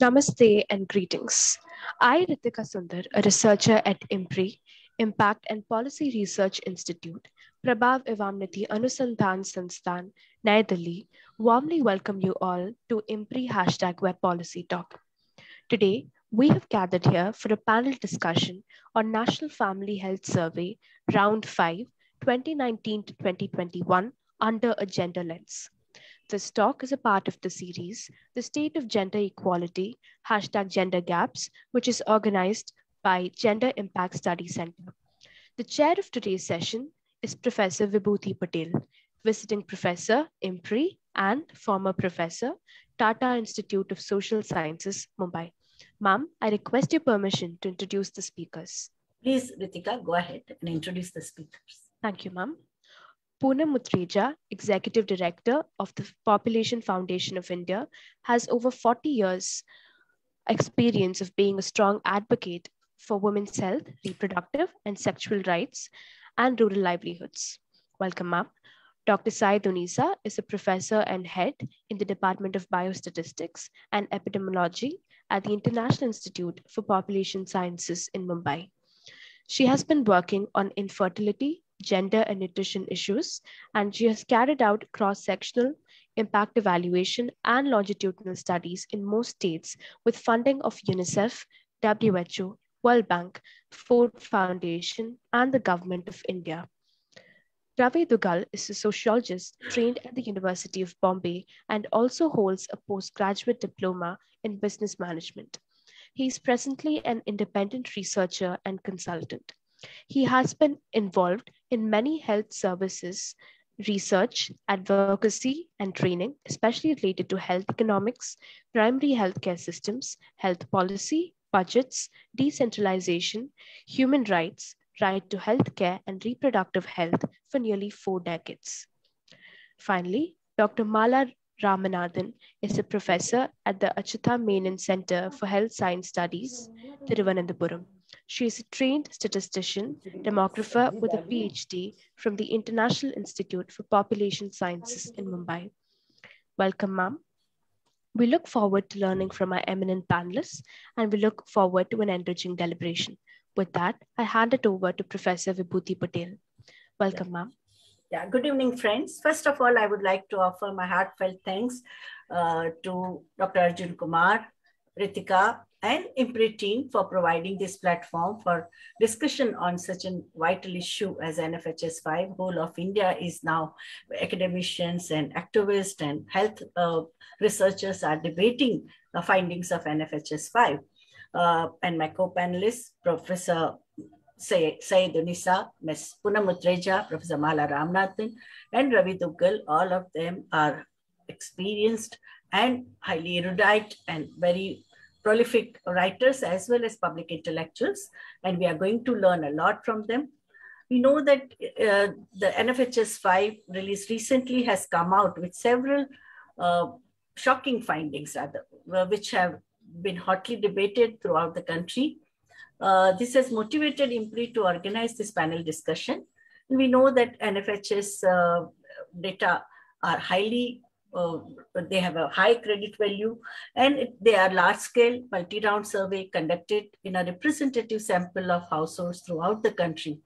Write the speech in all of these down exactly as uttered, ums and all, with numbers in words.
Namaste and greetings. I, Ritika Sundar, a researcher at I M P R I, Impact and Policy Research Institute, Prabhav Evamniti Anusandhan Sansthan, Naya Delhi, warmly welcome you all to I M P R I Hashtag Web Policy Talk. Today, we have gathered here for a panel discussion on National Family Health Survey, Round five, twenty nineteen to twenty twenty-one, under a gender lens. This talk is a part of the series, The State of Gender Equality, Hashtag Gender Gaps, which is organized by Gender Impact Study Center. The chair of today's session is Professor Vibhuti Patel, visiting professor, I M P R I, and former professor, Tata Institute of Social Sciences, Mumbai. Ma'am, I request your permission to introduce the speakers. Please, Ritika, go ahead and introduce the speakers. Thank you, ma'am. Poonam Muttreja, Executive Director of the Population Foundation of India, has over forty years experience of being a strong advocate for women's health, reproductive and sexual rights and rural livelihoods. Welcome, ma'am. Doctor Sayeed Unisa is a professor and head in the Department of Biostatistics and Epidemiology at the International Institute for Population Sciences in Mumbai. She has been working on infertility, gender and nutrition issues, and she has carried out cross-sectional impact evaluation and longitudinal studies in most states with funding of UNICEF, W H O, World Bank, Ford Foundation, and the Government of India. Ravi Duggal is a sociologist trained at the University of Bombay and also holds a postgraduate diploma in business management. He is presently an independent researcher and consultant. He has been involved in many health services, research, advocacy, and training, especially related to health economics, primary healthcare systems, health policy, budgets, decentralization, human rights, right to healthcare, and reproductive health for nearly four decades. Finally, Doctor Mala Ramanathan is a professor at the Achyuta Menon Center for Health Science Studies, Thiruvananthapuram. She is a trained statistician, demographer with a PhD from the International Institute for Population Sciences in Mumbai. Welcome, ma'am. We look forward to learning from our eminent panelists, and we look forward to an enriching deliberation. With that, I hand it over to Professor Vibhuti Patel. Welcome, yeah. ma'am. Yeah, good evening, friends. First of all, I would like to offer my heartfelt thanks uh, to Doctor Arjun Kumar, Ritika, and I M P R I team for providing this platform for discussion on such a vital issue as N F H S five. Whole of India is now academicians and activists and health uh, researchers are debating the findings of N F H S five. Uh, and my co-panelists, Professor Sayeed Unisa, Miz Poonam Muttreja, Professor Mala Ramanathan, and Ravi Duggal, all of them are experienced and highly erudite and very prolific writers as well as public intellectuals, and we are going to learn a lot from them. We know that uh, the N F H S five release recently has come out with several uh, shocking findings, rather, which have been hotly debated throughout the country. Uh, this has motivated I M P R I to organize this panel discussion. And we know that N F H S uh, data are highly, uh, they have a high credit value, and they are large-scale multi-round survey conducted in a representative sample of households throughout the country.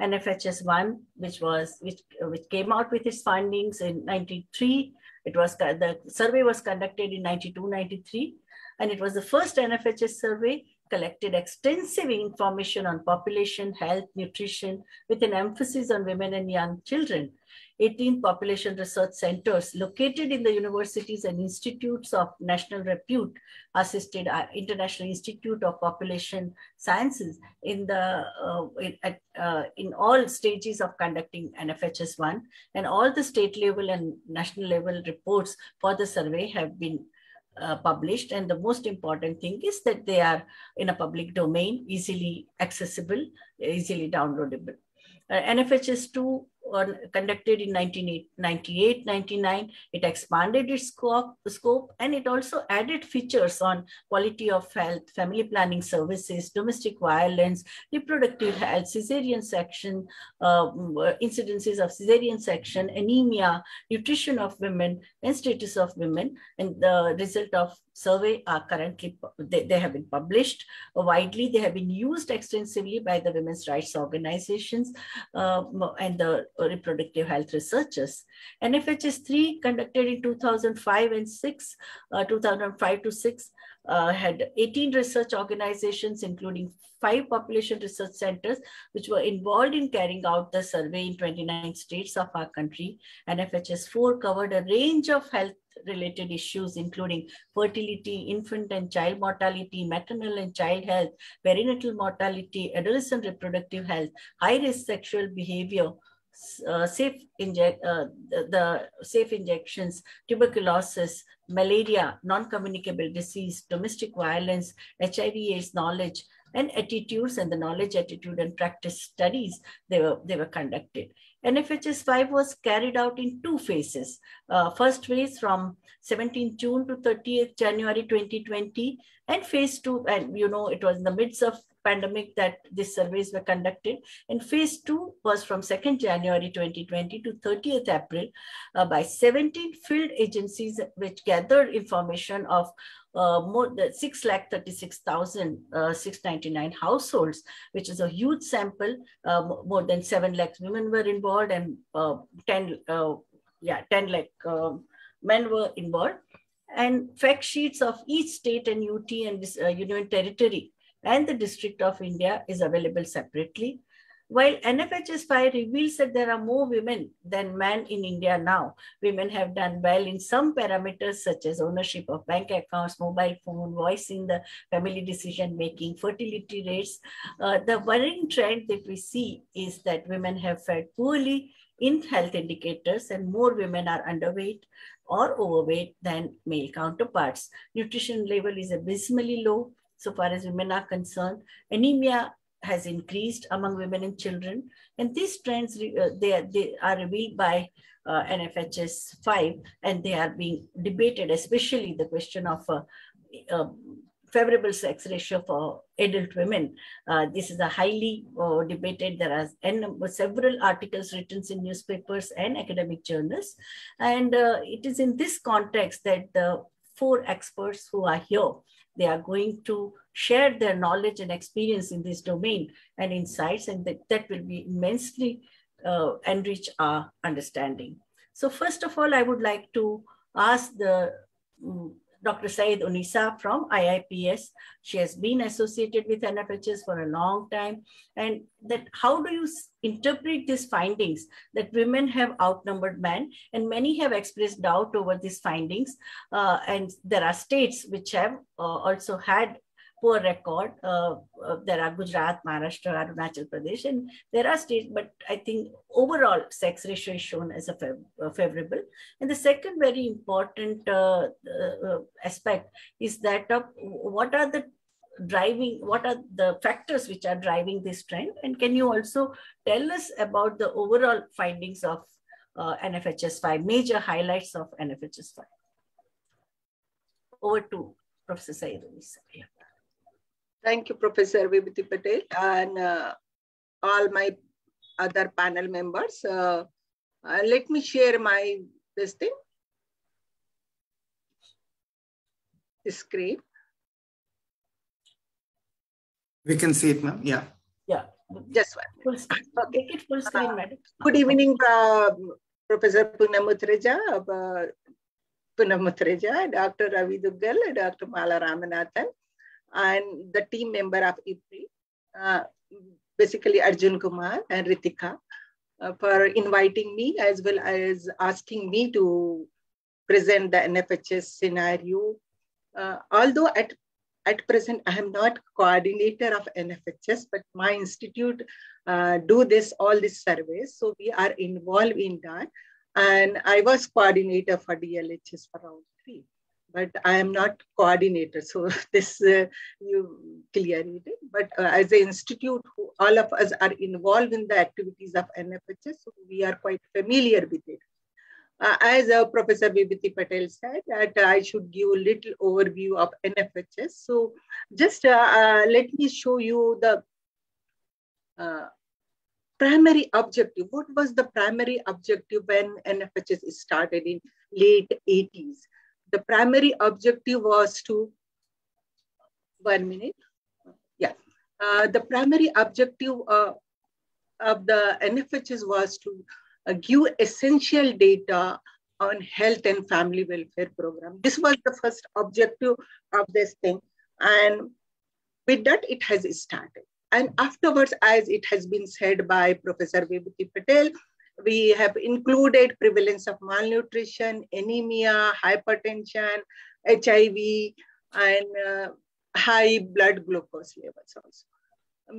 N F H S one, which was which which came out with its findings in ninety-three, it was the survey was conducted in ninety-two ninety-three. And it was the first N F H S survey collected extensive information on population, health, nutrition, with an emphasis on women and young children. eighteen population research centers located in the universities and institutes of national repute assisted International Institute of Population Sciences in the uh, in, at, uh, in all stages of conducting N F H S one, and all the state level and national level reports for the survey have been Uh, published, and the most important thing is that they are in a public domain, easily accessible, easily downloadable. Uh, N F H S two conducted in nineteen ninety-eight ninety-nine. It expanded its scope, scope and it also added features on quality of health, family planning services, domestic violence, reproductive health, cesarean section, uh, incidences of cesarean section, anemia, nutrition of women and status of women, and the result of survey are currently, they, they have been published widely. They have been used extensively by the women's rights organizations uh, and the reproductive health researchers. N F H S three conducted in two thousand five and six, uh, two thousand five to six, uh, had eighteen research organizations, including five population research centers, which were involved in carrying out the survey in twenty-nine states of our country. N F H S four covered a range of health related issues, including fertility, infant and child mortality, maternal and child health, perinatal mortality, adolescent reproductive health, high-risk sexual behavior, uh, safe inject, uh, the, the safe injections, tuberculosis, malaria, non-communicable disease, domestic violence, H I V AIDS knowledge and attitudes, and the knowledge, attitude and practice studies they were, they were conducted. N F H S five was carried out in two phases. Uh, first phase from seventeenth June to thirtieth January twenty twenty, and phase two, and you know, it was in the midst of pandemic that these surveys were conducted. And phase two was from second January twenty twenty to thirtieth April uh, by seventeen field agencies, which gathered information of Uh, more than six lakh thirty-six thousand six hundred ninety-nine households, which is a huge sample. Uh, more than seven lakh women were involved, and uh, ten, uh, yeah, ten lakh uh, men were involved. And fact sheets of each state and U T and uh, Union Territory and the District of India is available separately. While N F H S five reveals that there are more women than men in India now, women have done well in some parameters such as ownership of bank accounts, mobile phone, voice in the family decision-making, fertility rates. Uh, the worrying trend that we see is that women have fared poorly in health indicators, and more women are underweight or overweight than male counterparts. Nutrition level is abysmally low so far as women are concerned. Anemia has increased among women and children, and these trends uh, they, are, they are revealed by uh, N F H S five, and they are being debated, especially the question of uh, uh, favorable sex ratio for adult women. Uh, this is a highly uh, debated, there are n several articles written in newspapers and academic journals, and uh, it is in this context that the four experts who are here, they are going to share their knowledge and experience in this domain and insights, and that, that will be immensely uh, enrich our understanding. So first of all, I would like to ask the um, Doctor Sayeed Unisa from I I P S. She has been associated with N F H S for a long time. And that, how do you interpret these findings that women have outnumbered men? And many have expressed doubt over these findings. Uh, and there are states which have uh, also had poor record. Uh, uh, there are Gujarat, Maharashtra, Arunachal Pradesh, and there are states, but I think overall sex ratio is shown as a fav uh, favorable. And the second very important uh, uh, aspect is that of what are the driving, what are the factors which are driving this trend? And can you also tell us about the overall findings of uh, N F H S five, major highlights of N F H S five? Over to Professor Sayeed Unisa. Thank you, Professor Vibhuti Patel, and uh, all my other panel members. Uh, uh, let me share my this thing, the screen. We can see it, ma'am. Yeah. Yeah. Just one. Okay. Take it full screen, madam. Good evening, uh, Professor Poonam Muttreja, uh, Poonam Muttreja, Doctor Ravi Duggal, Doctor Mala Ramanathan, and the team member of I M P R I, uh, basically Arjun Kumar and Ritika, uh, for inviting me as well as asking me to present the N F H S scenario. Uh, although at, at present, I am not coordinator of N F H S, but my institute uh, do this, all these surveys. So we are involved in that. And I was coordinator for D L H S for round three. But I am not coordinator, so this uh, you clear it. But uh, as an institute who all of us are involved in the activities of N F H S, so we are quite familiar with it. Uh, as uh, Professor Vibhuti Patel said, that I should give a little overview of N F H S. So just uh, uh, let me show you the uh, primary objective. What was the primary objective when N F H S started in late eighties? The primary objective was to, one minute, yeah. Uh, the primary objective uh, of the N F H S was to uh, give essential data on health and family welfare program. This was the first objective of this thing. And with that, it has started. And afterwards, as it has been said by Professor Vibhuti Patel, we have included prevalence of malnutrition, anemia, hypertension, H I V, and uh, high blood glucose levels also.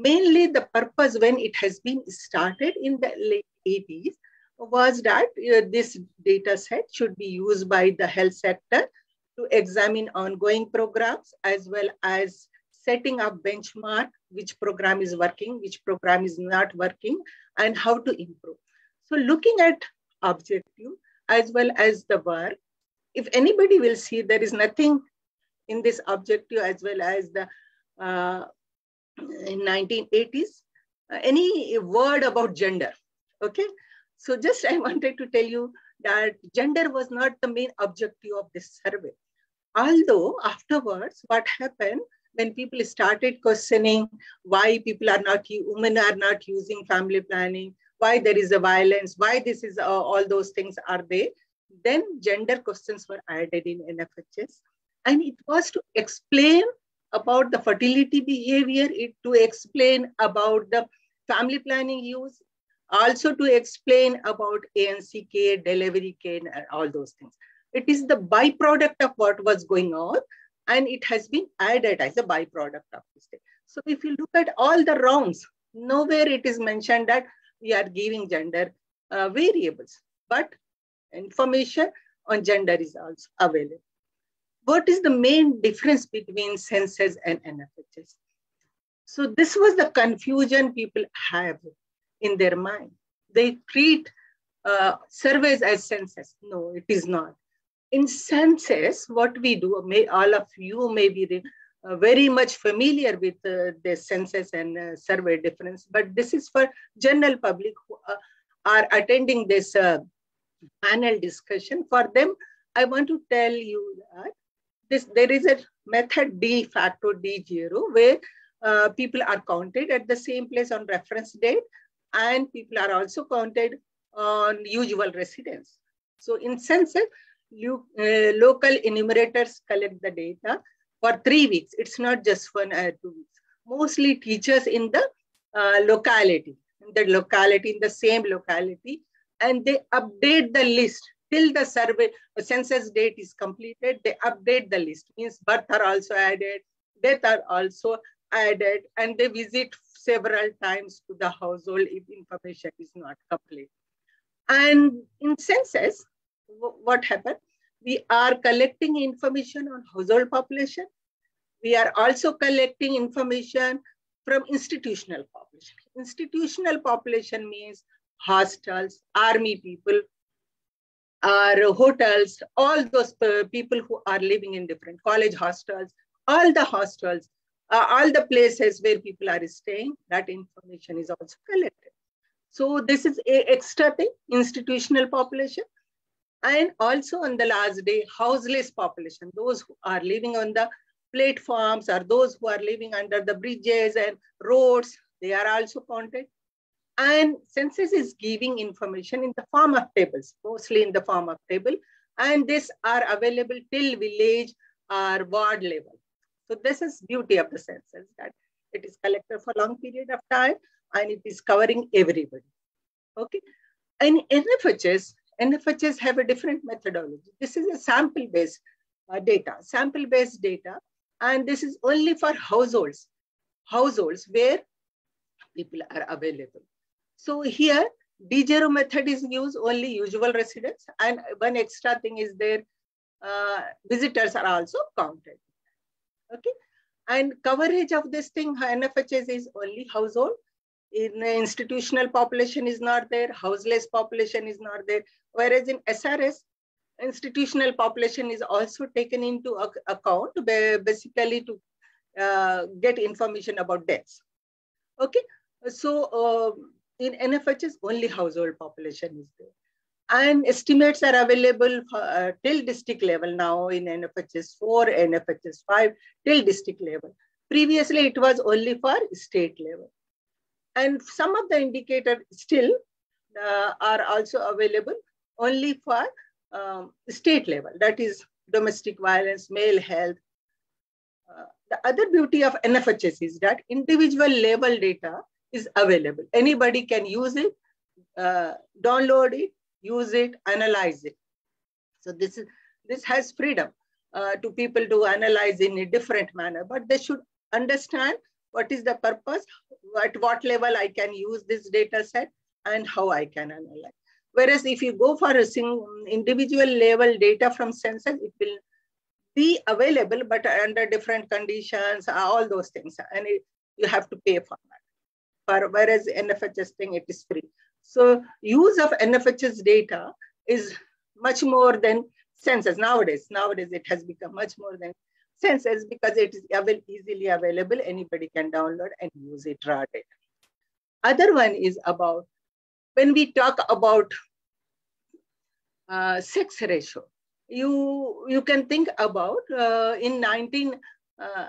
Mainly the purpose when it has been started in the late eighties was that uh, this data set should be used by the health sector to examine ongoing programs as well as setting up benchmark, which program is working, which program is not working, and how to improve. So looking at objective as well as the work, if anybody will see, there is nothing in this objective as well as the uh, in nineteen eighties, uh, any word about gender, okay? So just I wanted to tell you that gender was not the main objective of this survey. Although afterwards, what happened when people started questioning why people are not, women are not using family planning, why there is a violence, why this is, uh, all those things are there, then gender questions were added in N F H S. And it was to explain about the fertility behavior, it to explain about the family planning use, also to explain about A N C care, delivery care, and all those things. It is the byproduct of what was going on, and it has been added as a byproduct of this thing. So if you look at all the rounds, nowhere it is mentioned that we are giving gender uh, variables, but information on gender is also available. What is the main difference between census and N F H S? So this was the confusion people have in their mind. They treat uh, surveys as census. No, it is not. In census, what we do, may, all of you may be uh, very much familiar with uh, the census and uh, survey difference, but this is for general public who uh, are attending this uh, panel discussion. For them, I want to tell you that this, there is a method de facto D zero where uh, people are counted at the same place on reference date, and people are also counted on usual residence. So in census, you, uh, local enumerators collect the data for three weeks. It's not just one or two weeks. Mostly teachers in the uh, locality, in the locality, in the same locality, and they update the list till the survey the census date is completed. They update the list. Means birth are also added, death are also added, and they visit several times to the household if information is not complete. And in census, what happened? We are collecting information on household population. We are also collecting information from institutional population. Institutional population means hostels, army people, or hotels, all those people who are living in different college hostels, all the hostels, uh, all the places where people are staying, that information is also collected. So this is an extra thing, institutional population. And also on the last day, houseless population, those who are living on the platforms or those who are living under the bridges and roads, they are also counted. And census is giving information in the form of tables, mostly in the form of table. And these are available till village or ward level. So this is beauty of the census, that it is collected for a long period of time and it is covering everybody, okay? And N F H S, N F H S have a different methodology. This is a sample-based uh, data, sample-based data, and this is only for households, households where people are available. So here, D zero method is used, only usual residents, and one extra thing is their uh, visitors are also counted, okay? And coverage of this thing, N F H S is only household, in institutional population is not there, houseless population is not there. Whereas in S R S, institutional population is also taken into account basically to uh, get information about deaths. Okay, so uh, in N F H S, only household population is there. And estimates are available for, uh, till district level now in N F H S four, N F H S five, till district level. Previously, it was only for state level. And some of the indicators still uh, are also available only for um, state level. That is domestic violence, male health. Uh, the other beauty of N F H S is that individual level data is available. Anybody can use it, uh, download it, use it, analyze it. So this is this has freedom uh, to people to analyze in a different manner, but they should understand what is the purpose, at what level I can use this data set, and how I can analyze. Whereas if you go for a single individual level data from census, it will be available, but under different conditions, all those things, and it, you have to pay for that. For, whereas N F H S thing, it is free. So use of N F H S data is much more than census nowadays. Nowadays, it has become much more than census because it is easily available. Anybody can download and use it raw data. Other one is about, when we talk about uh, sex ratio, you, you can think about uh, in nineteen, uh,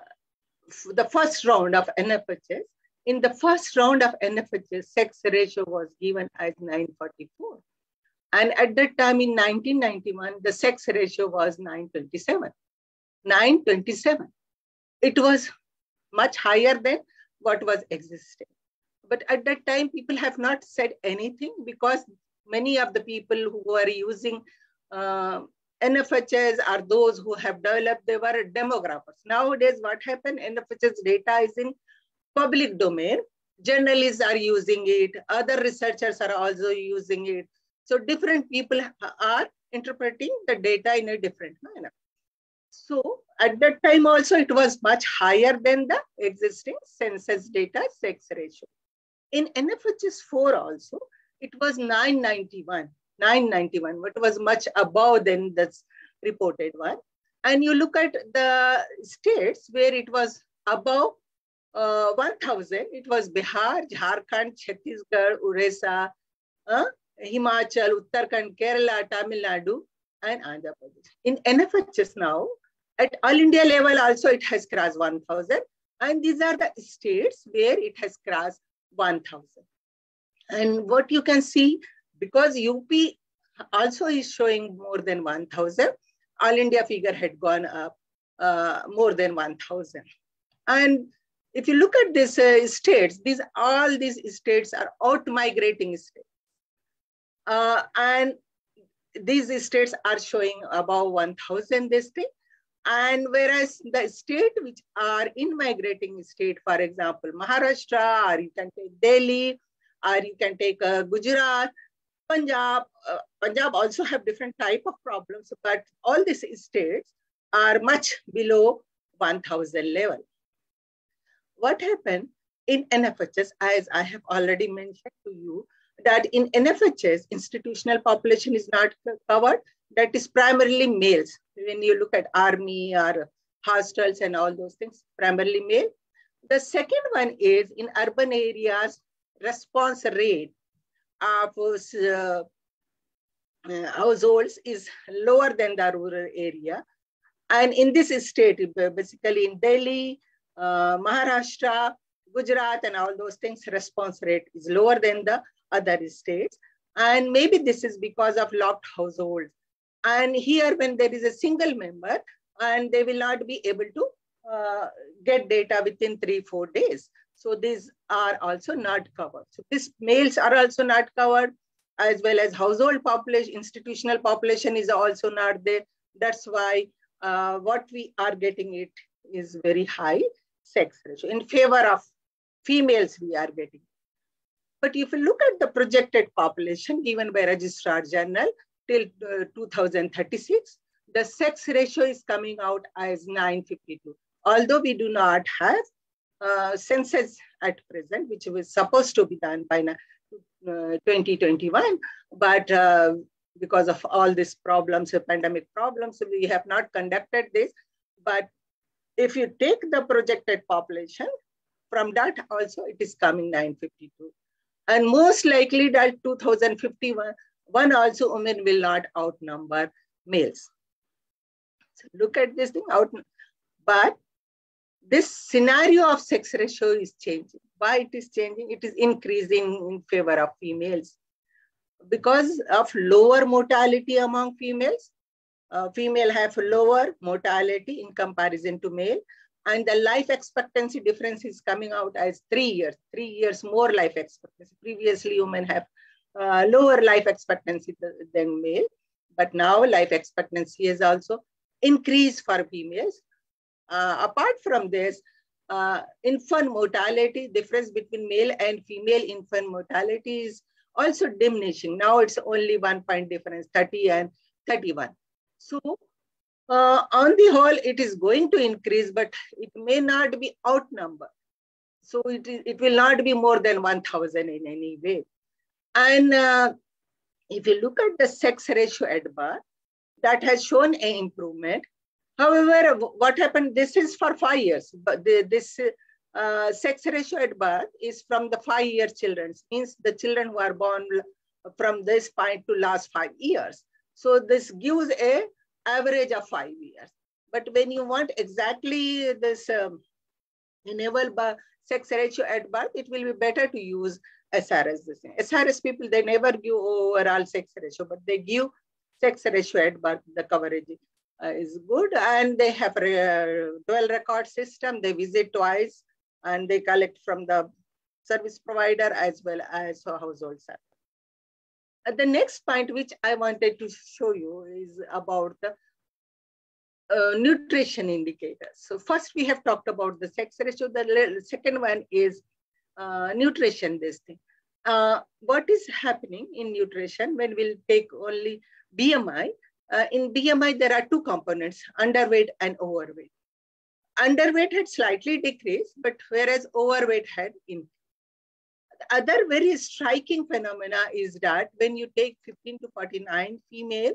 the first round of N F H S, in the first round of N F H S, sex ratio was given as nine forty-four. And at that time in nineteen ninety-one, the sex ratio was nine twenty-seven. nine twenty-seven. It was much higher than what was existing. But at that time, people have not said anything because many of the people who are using uh, N F H S are those who have developed, they were demographers. Nowadays, what happened, N F H S data is in public domain, journalists are using it, other researchers are also using it. So different people are interpreting the data in a different manner. So at that time also, it was much higher than the existing census data sex ratio. In N F H S four also, it was nine ninety-one, nine ninety-one, but was much above than this reported one. And you look at the states where it was above Uh, one thousand, it was Bihar, Jharkhand, Chhattisgarh, Orissa, uh, Himachal, Uttarakhand, Kerala, Tamil Nadu, and Andhra Pradesh. In N F H S now, at all India level also it has crossed one thousand, and these are the states where it has crossed one thousand. And what you can see, because U P also is showing more than one thousand, all India figure had gone up uh, more than one thousand. And if you look at these uh, states, these all these states are out-migrating states. Uh, and these states are showing above one thousand this thing. And whereas the state which are in-migrating state, for example, Maharashtra, or you can take Delhi, or you can take uh, Gujarat, Punjab. Uh, Punjab also have different type of problems, but all these states are much below one thousand level. What happened in N F H S, as I have already mentioned to you, that in N F H S, institutional population is not covered. That is primarily males. When you look at army or hostels and all those things, primarily male. The second one is in urban areas, response rate of uh, households is lower than the rural area. And in this state, basically in Delhi, Uh, Maharashtra, Gujarat, and all those things, response rate is lower than the other states. And maybe this is because of locked households. And here, when there is a single member, and they will not be able to uh, get data within three, four days. So these are also not covered. So these males are also not covered, as well as household population, institutional population is also not there. That's why uh, what we are getting it is very high sex ratio. In favor of females we are getting. But if you look at the projected population given by Registrar General till uh, two thousand thirty-six, the sex ratio is coming out as nine fifty-two. Although we do not have uh, census at present, which was supposed to be done by uh, twenty twenty-one, but uh, because of all these problems, the pandemic problems, we have not conducted this. But if you take the projected population, from that also it is coming nine fifty-two. And most likely that two thousand fifty-one also women will not outnumber males. So look at this thing out. But this scenario of sex ratio is changing. Why it is changing? It is increasing in favor of females. Because of lower mortality among females, uh, female have lower mortality in comparison to male, and the life expectancy difference is coming out as three years, three years more life expectancy. Previously, women have uh, lower life expectancy than male, but now life expectancy is also increased for females. Uh, apart from this, uh, infant mortality, difference between male and female infant mortality is also diminishing. Now it's only one point difference, thirty and thirty-one. So uh, on the whole, it is going to increase, but it may not be outnumbered. So it, it will not be more than one thousand in any way. And uh, if you look at the sex ratio at birth, that has shown an improvement. However, what happened, this is for five years, but the, this uh, sex ratio at birth is from the five-year children, means the children who are born from this point to last five years. So this gives a average of five years. But when you want exactly this um, enable sex ratio at birth, it will be better to use S R S. S R S people, they never give overall sex ratio, but they give sex ratio at birth. The coverage uh, is good, and they have a dual record system. They visit twice and they collect from the service provider as well as household service. Uh, the next point which I wanted to show you is about the uh, nutrition indicators. So first we have talked about the sex ratio. The second one is uh, nutrition, this thing. Uh, what is happening in nutrition when we'll take only B M I? Uh, in B M I, there are two components, underweight and overweight. Underweight had slightly decreased, but whereas overweight had increased. The other very striking phenomena is that when you take fifteen to forty-nine female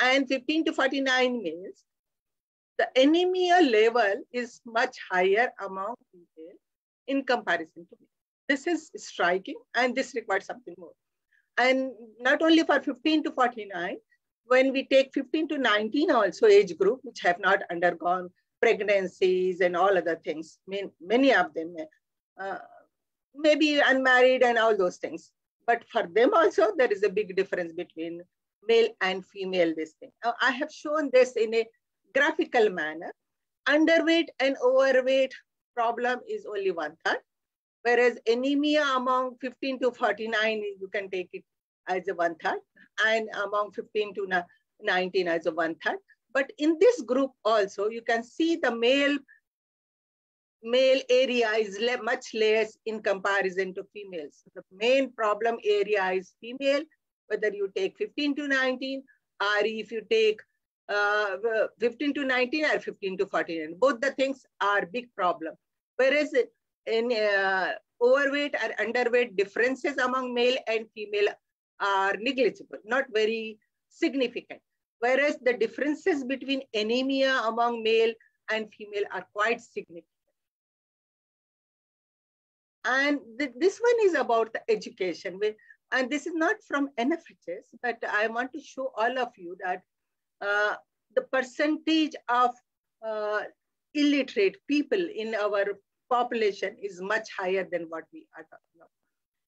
and fifteen to forty-nine males, the anemia level is much higher among female in comparison to male. This is striking, and this requires something more. And not only for fifteen to forty-nine, when we take fifteen to nineteen also age group, which have not undergone pregnancies and all other things, many, many of them uh, may be unmarried and all those things. But for them also, there is a big difference between male and female, this thing. Uh, I have shown this in a graphical manner. Underweight and overweight problem is only one third. Whereas anemia among fifteen to forty-nine, you can take it as a one third, and among fifteen to nineteen as a one third. But in this group also, you can see the male male area is le much less in comparison to females. The main problem area is female, whether you take fifteen to nineteen, or if you take uh, fifteen to nineteen or fifteen to forty-nine. Both the things are big problem. Whereas in uh, overweight or underweight, differences among male and female are negligible, not very significant. Whereas the differences between anemia among male and female are quite significant. And th this one is about the education. And this is not from N F H S, but I want to show all of you that uh, the percentage of uh, illiterate people in our population is much higher than what we are talking about.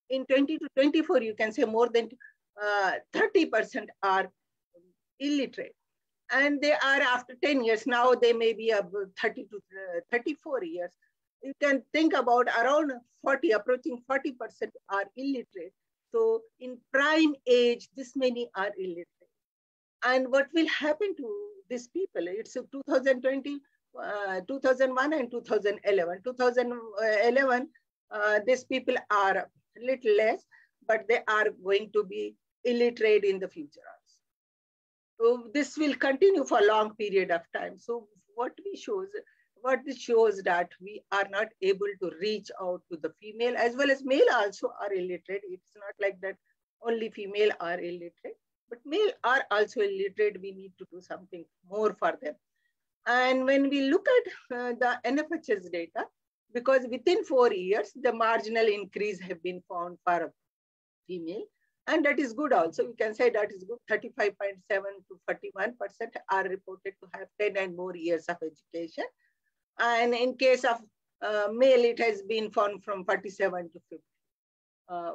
In twenty to twenty-four, you can say more than uh, thirty percent are illiterate. And they are after ten years, now they may be about thirty to thirty-four years. You can think about around forty, approaching forty percent are illiterate. So in prime age, this many are illiterate. And what will happen to these people? It's two thousand twenty, Uh, two thousand one and two thousand eleven. two thousand eleven, uh, these people are a little less, but they are going to be illiterate in the future also. So this will continue for a long period of time. So what we shows, what shows that we are not able to reach out to the female, as well as male also are illiterate. It's not like that only female are illiterate, but male are also illiterate. We need to do something more for them. And when we look at uh, the N F H S data, because within four years, the marginal increase have been found for female, and that is good also. We can say that is good. thirty-five point seven to forty-one percent are reported to have ten and more years of education. And in case of uh, male, it has been found from forty-seven to fifty, uh,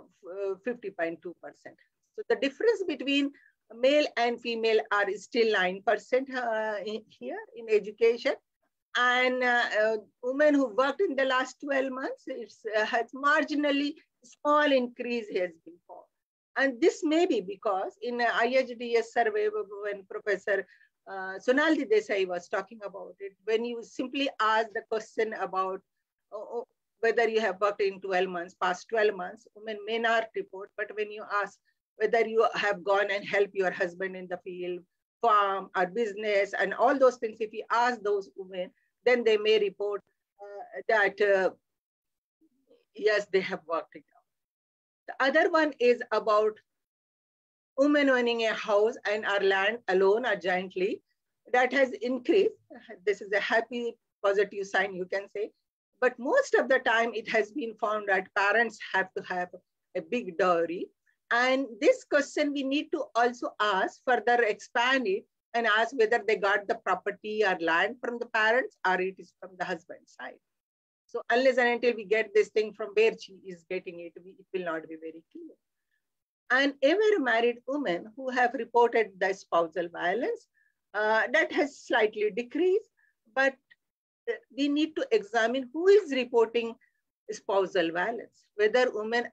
fifty point two percent. So the difference between male and female are still nine percent uh, in, here in education. And uh, uh, women who worked in the last twelve months, it's uh, has marginally small increase has been found. And this may be because in an I H D S survey, when Professor uh, Sonali Desai was talking about it, when you simply ask the question about uh, whether you have worked in twelve months, past twelve months, women may not report, but when you ask whether you have gone and helped your husband in the field, farm or business and all those things, if you ask those women, then they may report uh, that, uh, yes, they have worked it out. The other one is about women owning a house and our land alone or jointly. That has increased. This is a happy, positive sign, you can say. But most of the time, it has been found that parents have to have a big dowry. And this question we need to also ask, further expand it and ask whether they got the property or land from the parents or it is from the husband's side. So unless and until we get this thing from where she is getting it, we, it will not be very clear. And ever married women who have reported the spousal violence, uh, that has slightly decreased, but we need to examine who is reporting spousal violence, whether women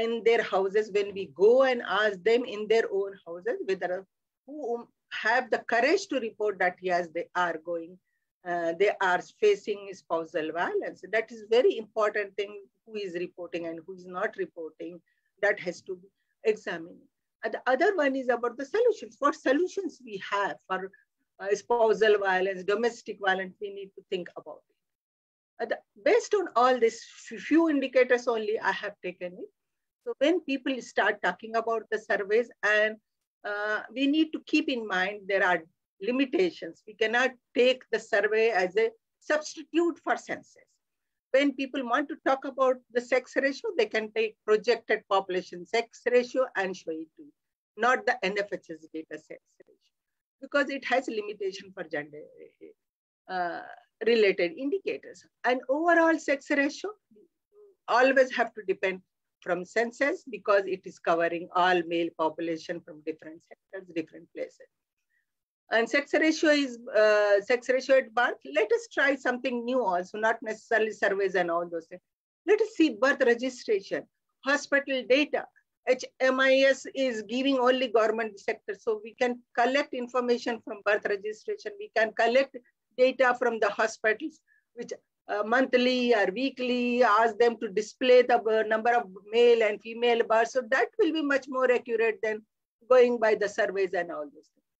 in their houses, when we go and ask them in their own houses, whether who have the courage to report that yes, they are going, uh, they are facing spousal violence. That is very important thing, who is reporting and who is not reporting, that has to be examined. And the other one is about the solutions. What solutions we have for uh, spousal violence, domestic violence, we need to think about it. Uh, the, based on all these few indicators only, I have taken it. So when people start talking about the surveys, and uh, we need to keep in mind there are limitations. We cannot take the survey as a substitute for census. When people want to talk about the sex ratio, they can take projected population sex ratio and show it to you, not the N F H S data sex ratio, because it has limitation for gender uh, related indicators. And overall sex ratio always have to depend from census, because it is covering all male population from different sectors, different places. And sex ratio is uh, sex ratio at birth. Let us try something new also, not necessarily surveys and all those things. Let us see birth registration, hospital data. H M I S is giving only government sector. So we can collect information from birth registration. We can collect data from the hospitals, which Uh, monthly or weekly, ask them to display the number of male and female births. So that will be much more accurate than going by the surveys and all those things.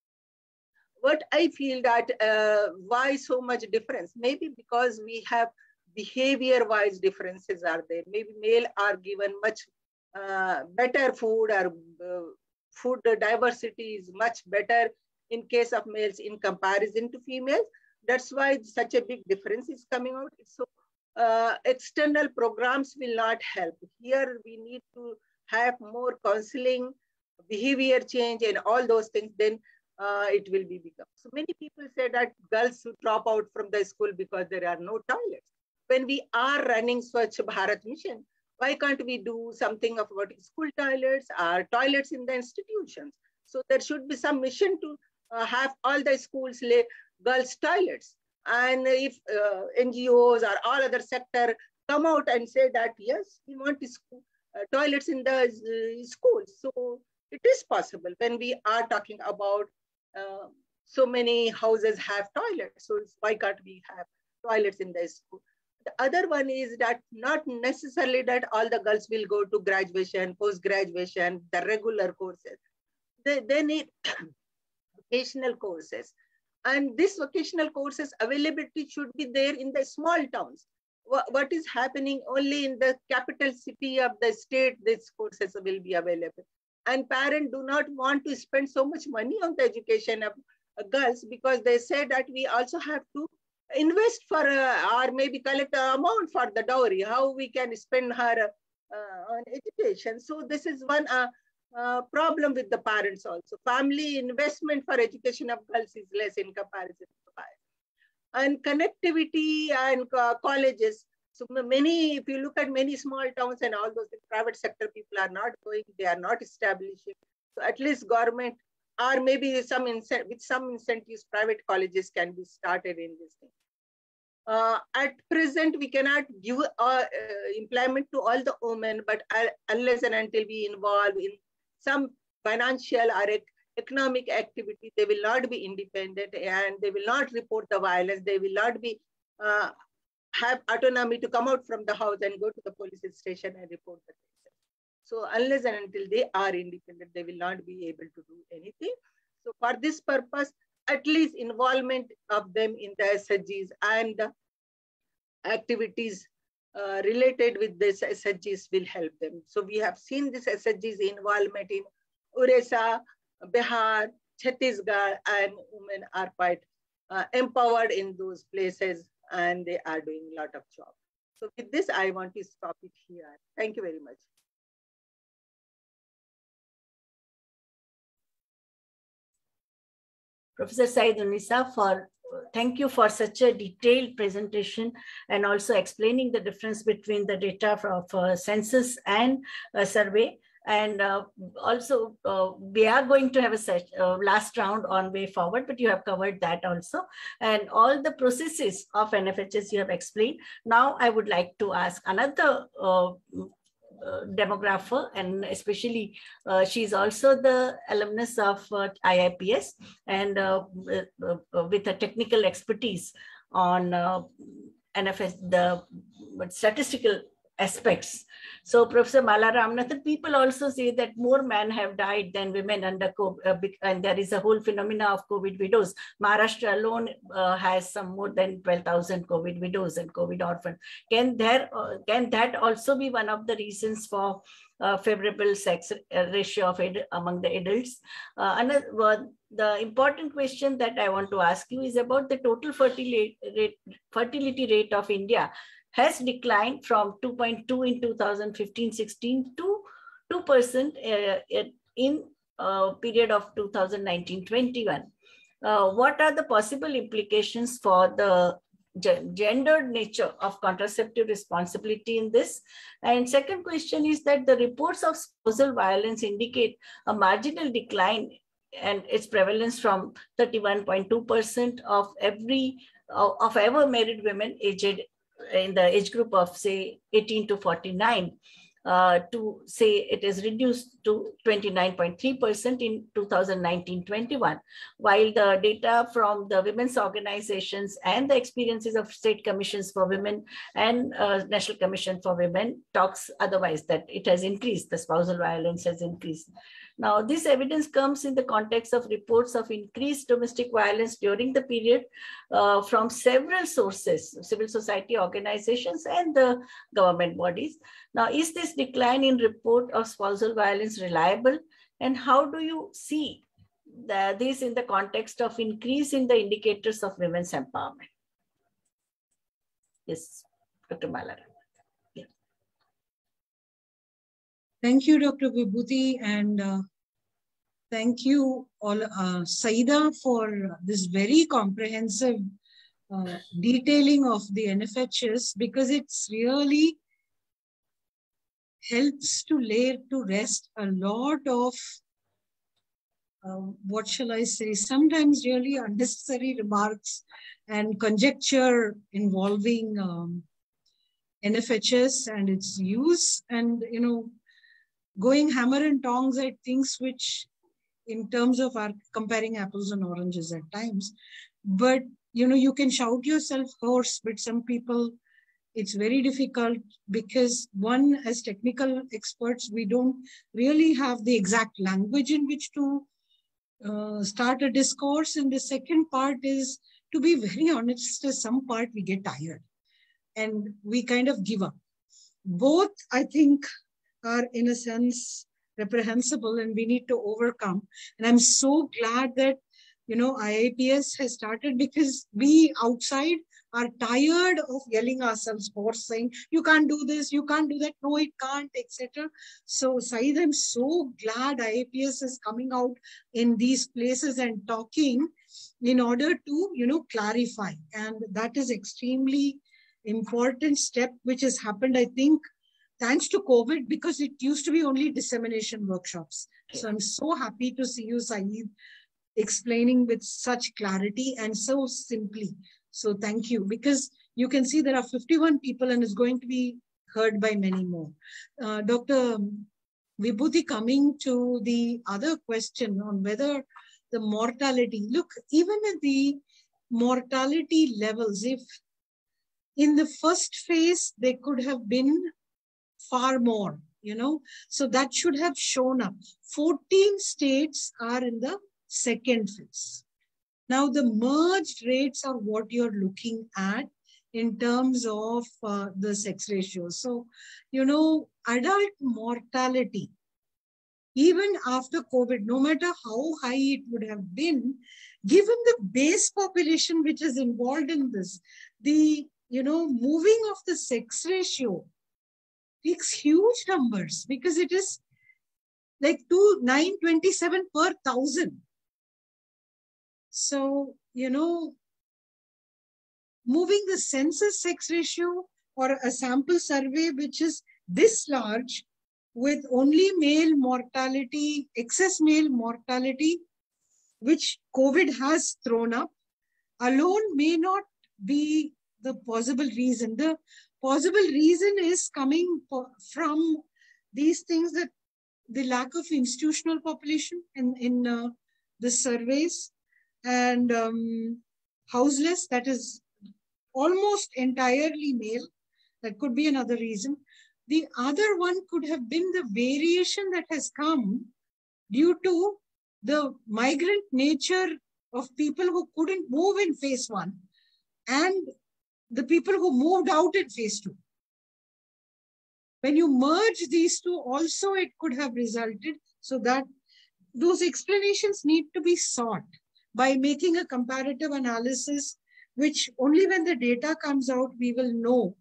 What I feel that uh, why so much difference? Maybe because we have behavior-wise differences are there. Maybe male are given much uh, better food, or uh, food diversity is much better in case of males in comparison to females. That's why such a big difference is coming out. So uh, external programs will not help. Here we need to have more counseling, behavior change and all those things, then uh, it will be become. So many people say that girls who drop out from the school because there are no toilets. When we are running Swachh Bharat mission, why can't we do something about school toilets or toilets in the institutions? So there should be some mission to uh, have all the schools lay girls' toilets. And if uh, N G Os or all other sector come out and say that, yes, we want to school, uh, toilets in the uh, schools. So it is possible when we are talking about uh, so many houses have toilets. So why can't we have toilets in the school? The other one is that not necessarily that all the girls will go to graduation, post-graduation, the regular courses. They, they need vocational courses. And this vocational courses availability should be there in the small towns. What is happening only in the capital city of the state, these courses will be available. And parents do not want to spend so much money on the education of girls, because they say that we also have to invest for uh, or maybe collect an amount for the dowry, how we can spend her uh, on education. So this is one uh, uh, problem with the parents also. Family investment for education of girls is less in comparison to parents. And connectivity and uh, colleges. So many, if you look at many small towns and all those, the private sector people are not going, they are not establishing. So at least government or maybe some with some incentives, private colleges can be started in this thing. Uh, at present, we cannot give uh, uh, employment to all the women, but uh, unless and until we involve in some financial or economic activity, they will not be independent and they will not report the violence. They will not be uh, have autonomy to come out from the house and go to the police station and report the case. So unless and until they are independent, they will not be able to do anything. So for this purpose, at least involvement of them in the S H Gs and the activities uh, related with this S H Gs will help them. So we have seen this S H Gs involvement in Orissa, Bihar, Chhattisgarh, and women are quite uh, empowered in those places, and they are doing a lot of job. So with this, I want to stop it here. Thank you very much. Professor Sayeed Unisa, for, thank you for such a detailed presentation and also explaining the difference between the data from uh, census and uh, survey. And uh, also, uh, we are going to have a set, uh, last round on way forward, but you have covered that also. And all the processes of N F H S you have explained. Now, I would like to ask another uh, uh, demographer, and especially uh, she's also the alumnus of uh, I I P S and uh, uh, uh, with a technical expertise on uh, N F H S, the statistical aspects. So Professor Mala Ramanathan, people also say that more men have died than women under COVID, and there is a whole phenomena of COVID widows. Maharashtra alone uh, has some more than twelve thousand COVID widows and COVID orphans. Can there uh, can that also be one of the reasons for uh, favorable sex ratio of among the adults? Uh, another uh, the important question that I want to ask you is about the total fertility rate, fertility rate of India has declined from two point two in two thousand fifteen sixteen to two percent uh, in uh, period of two thousand nineteen twenty-one. Uh, what are the possible implications for the gendered nature of contraceptive responsibility in this? And second question is that the reports of spousal violence indicate a marginal decline and its prevalence from thirty-one point two percent of every uh, of ever married women aged in the age group of say eighteen to forty-nine uh, to say it is reduced to twenty-nine point three percent in two thousand nineteen twenty-one, while the data from the women's organizations and the experiences of state commissions for women and uh, National Commission for Women talks otherwise, that it has increased, the spousal violence has increased. Now, this evidence comes in the context of reports of increased domestic violence during the period uh, from several sources, civil society organizations and the government bodies. Now, is this decline in report of spousal violence reliable? And how do you see the, this in the context of increase in the indicators of women's empowerment? Yes, Doctor Mala. Thank you, Doctor Vibhuti, and uh, thank you all, uh, Saida, for this very comprehensive uh, detailing of the N F H S, because it's really helps to lay to rest a lot of, uh, what shall I say, sometimes really unnecessary remarks and conjecture involving um, N F H S and its use, and, you know, going hammer and tongs at things which, in terms of our comparing apples and oranges at times, but you know, you can shout yourself hoarse, but some people, it's very difficult because one, as technical experts, we don't really have the exact language in which to uh, start a discourse. And the second part is, to be very honest, some part we get tired and we kind of give up. Both, I think, are in a sense reprehensible and we need to overcome. And I'm so glad that, you know, I A P S has started, because we outside are tired of yelling ourselves hoarse, saying, you can't do this, you can't do that, no, it can't, et cetera. So, Sayeed, I'm so glad I A P S is coming out in these places and talking in order to, you know, clarify. And that is extremely important step which has happened, I think, thanks to COVID, because it used to be only dissemination workshops. So I'm so happy to see you, Sayeed, explaining with such clarity and so simply. So thank you, because you can see there are fifty-one people and it's going to be heard by many more. Uh, Doctor Vibhuti, coming to the other question on whether the mortality, look, even at the mortality levels, if in the first phase, they could have been far more, you know, so that should have shown up. fourteen states are in the second phase. Now, the merged rates are what you're looking at in terms of uh, the sex ratio. So, you know, adult mortality, even after COVID, no matter how high it would have been, given the base population which is involved in this, the you know, moving of the sex ratio takes huge numbers, because it is like two nine twenty-seven per thousand. So, you know, moving the census sex ratio or a sample survey which is this large with only male mortality, excess male mortality, which COVID has thrown up, alone may not be the possible reason. The possible reason is coming from these things, that the lack of institutional population in, in uh, the surveys, and um, houseless, that is almost entirely male. That could be another reason. The other one could have been the variation that has come due to the migrant nature of people who couldn't move in phase one and the people who moved out in phase two. When you merge these two also, it could have resulted, so that those explanations need to be sought by making a comparative analysis, which only when the data comes out, we will know.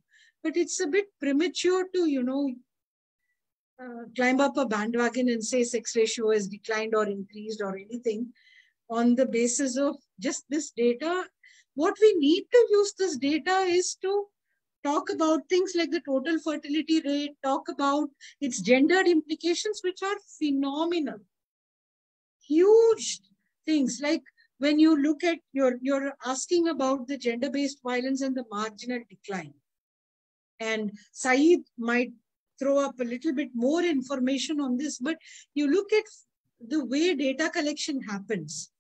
But it's a bit premature to, you know, uh, climb up a bandwagon and say sex ratio has declined or increased or anything on the basis of just this data. What we need to use this data is to talk about things like the total fertility rate, talk about its gendered implications, which are phenomenal. Huge things, like when you look at, you're, you're asking about the gender-based violence and the marginal decline. And Sayeed might throw up a little bit more information on this, but you look at the way data collection happens,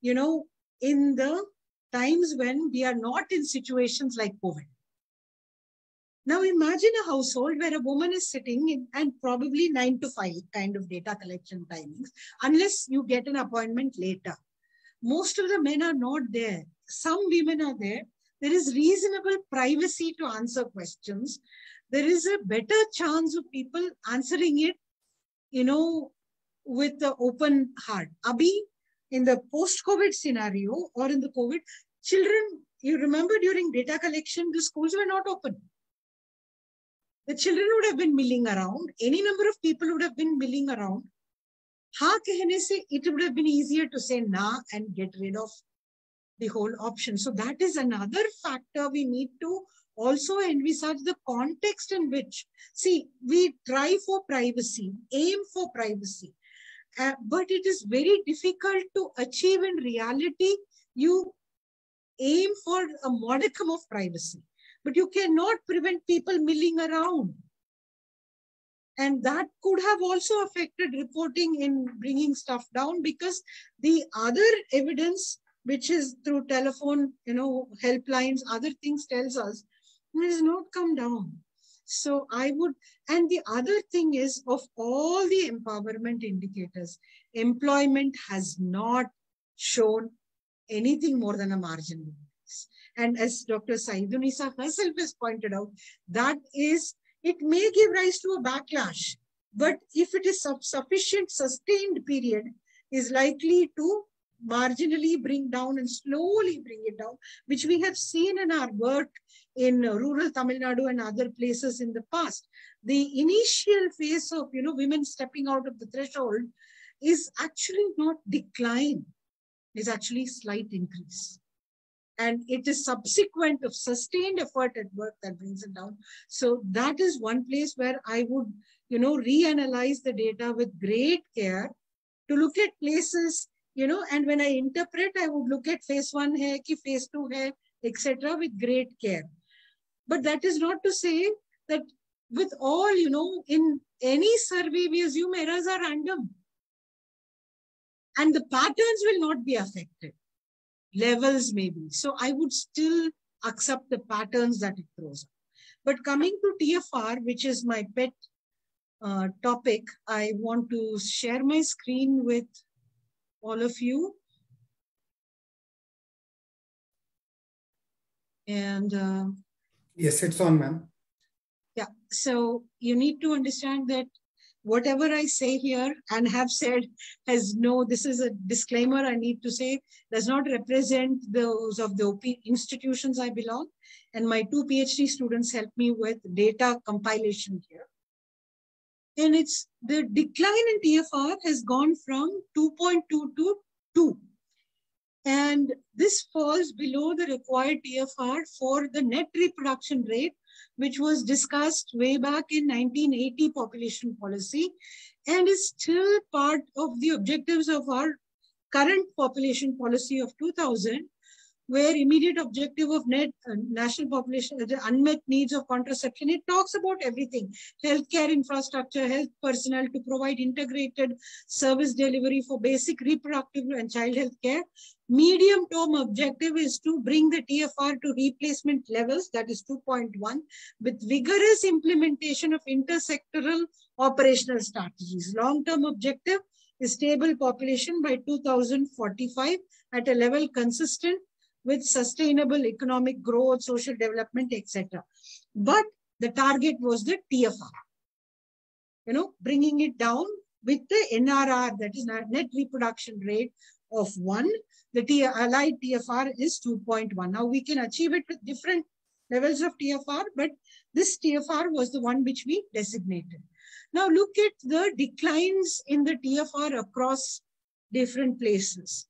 you know, in the times when we are not in situations like COVID. Now imagine a household where a woman is sitting in, and probably nine to five kind of data collection timings, unless you get an appointment later. Most of the men are not there. Some women are there. There is reasonable privacy to answer questions. There is a better chance of people answering it, you know, with the open heart. Abhi, in the post-COVID scenario or in the COVID, children, you remember during data collection, the schools were not open. The children would have been milling around. Any number of people would have been milling around. Ha kehne se, it would have been easier to say na and get rid of the whole option. So that is another factor we need to also envisage, the context in which, see, we try for privacy, aim for privacy. Uh, but it is very difficult to achieve in reality. You aim for a modicum of privacy, but you cannot prevent people milling around. And that could have also affected reporting in bringing stuff down, because the other evidence, which is through telephone, you know, helplines, other things tells us, it has not come down. So I would, and the other thing is, of all the empowerment indicators, employment has not shown anything more than a marginal increase. And as Doctor Sayeed Unisa herself has pointed out, that is, it may give rise to a backlash, but if it is sufficient, sustained period is likely to marginally bring down and slowly bring it down, which we have seen in our work in rural Tamil Nadu and other places in the past. The initial phase of, you know, women stepping out of the threshold is actually not decline, is actually slight increase. And it is subsequent of sustained effort at work that brings it down. So that is one place where I would, you know, reanalyze the data with great care to look at places, you know, and when I interpret, I would look at phase one hai ki phase two hai, et cetera, with great care. But that is not to say that with all, you know, in any survey, we assume errors are random. And the patterns will not be affected. Levels maybe. So I would still accept the patterns that it throws up. But coming to T F R, which is my pet uh, topic, I want to share my screen with all of you. And uh, yes, it's on, ma'am. Yeah, so you need to understand that whatever I say here and have said has no, this is a disclaimer I need to say, does not represent those of the O P institutions I belong. And my two PhD students helped me with data compilation here. And it's the decline in T F R has gone from two point two to two. And this falls below the required T F R for the net reproduction rate, which was discussed way back in nineteen eighty population policy and is still part of the objectives of our current population policy of two thousand, where immediate objective of net uh, national population, the unmet needs of contraception, it talks about everything, healthcare infrastructure, health personnel to provide integrated service delivery for basic reproductive and child health care. Medium term objective is to bring the T F R to replacement levels, that is two point one, with vigorous implementation of intersectoral operational strategies. Long term objective is stable population by two thousand forty-five at a level consistent with sustainable economic growth, social development, et cetera. But the target was the T F R, you know, bringing it down with the N R R, that is net reproduction rate of one. The T allied T F R is two point one. Now we can achieve it with different levels of T F R, but this T F R was the one which we designated. Now look at the declines in the T F R across different places.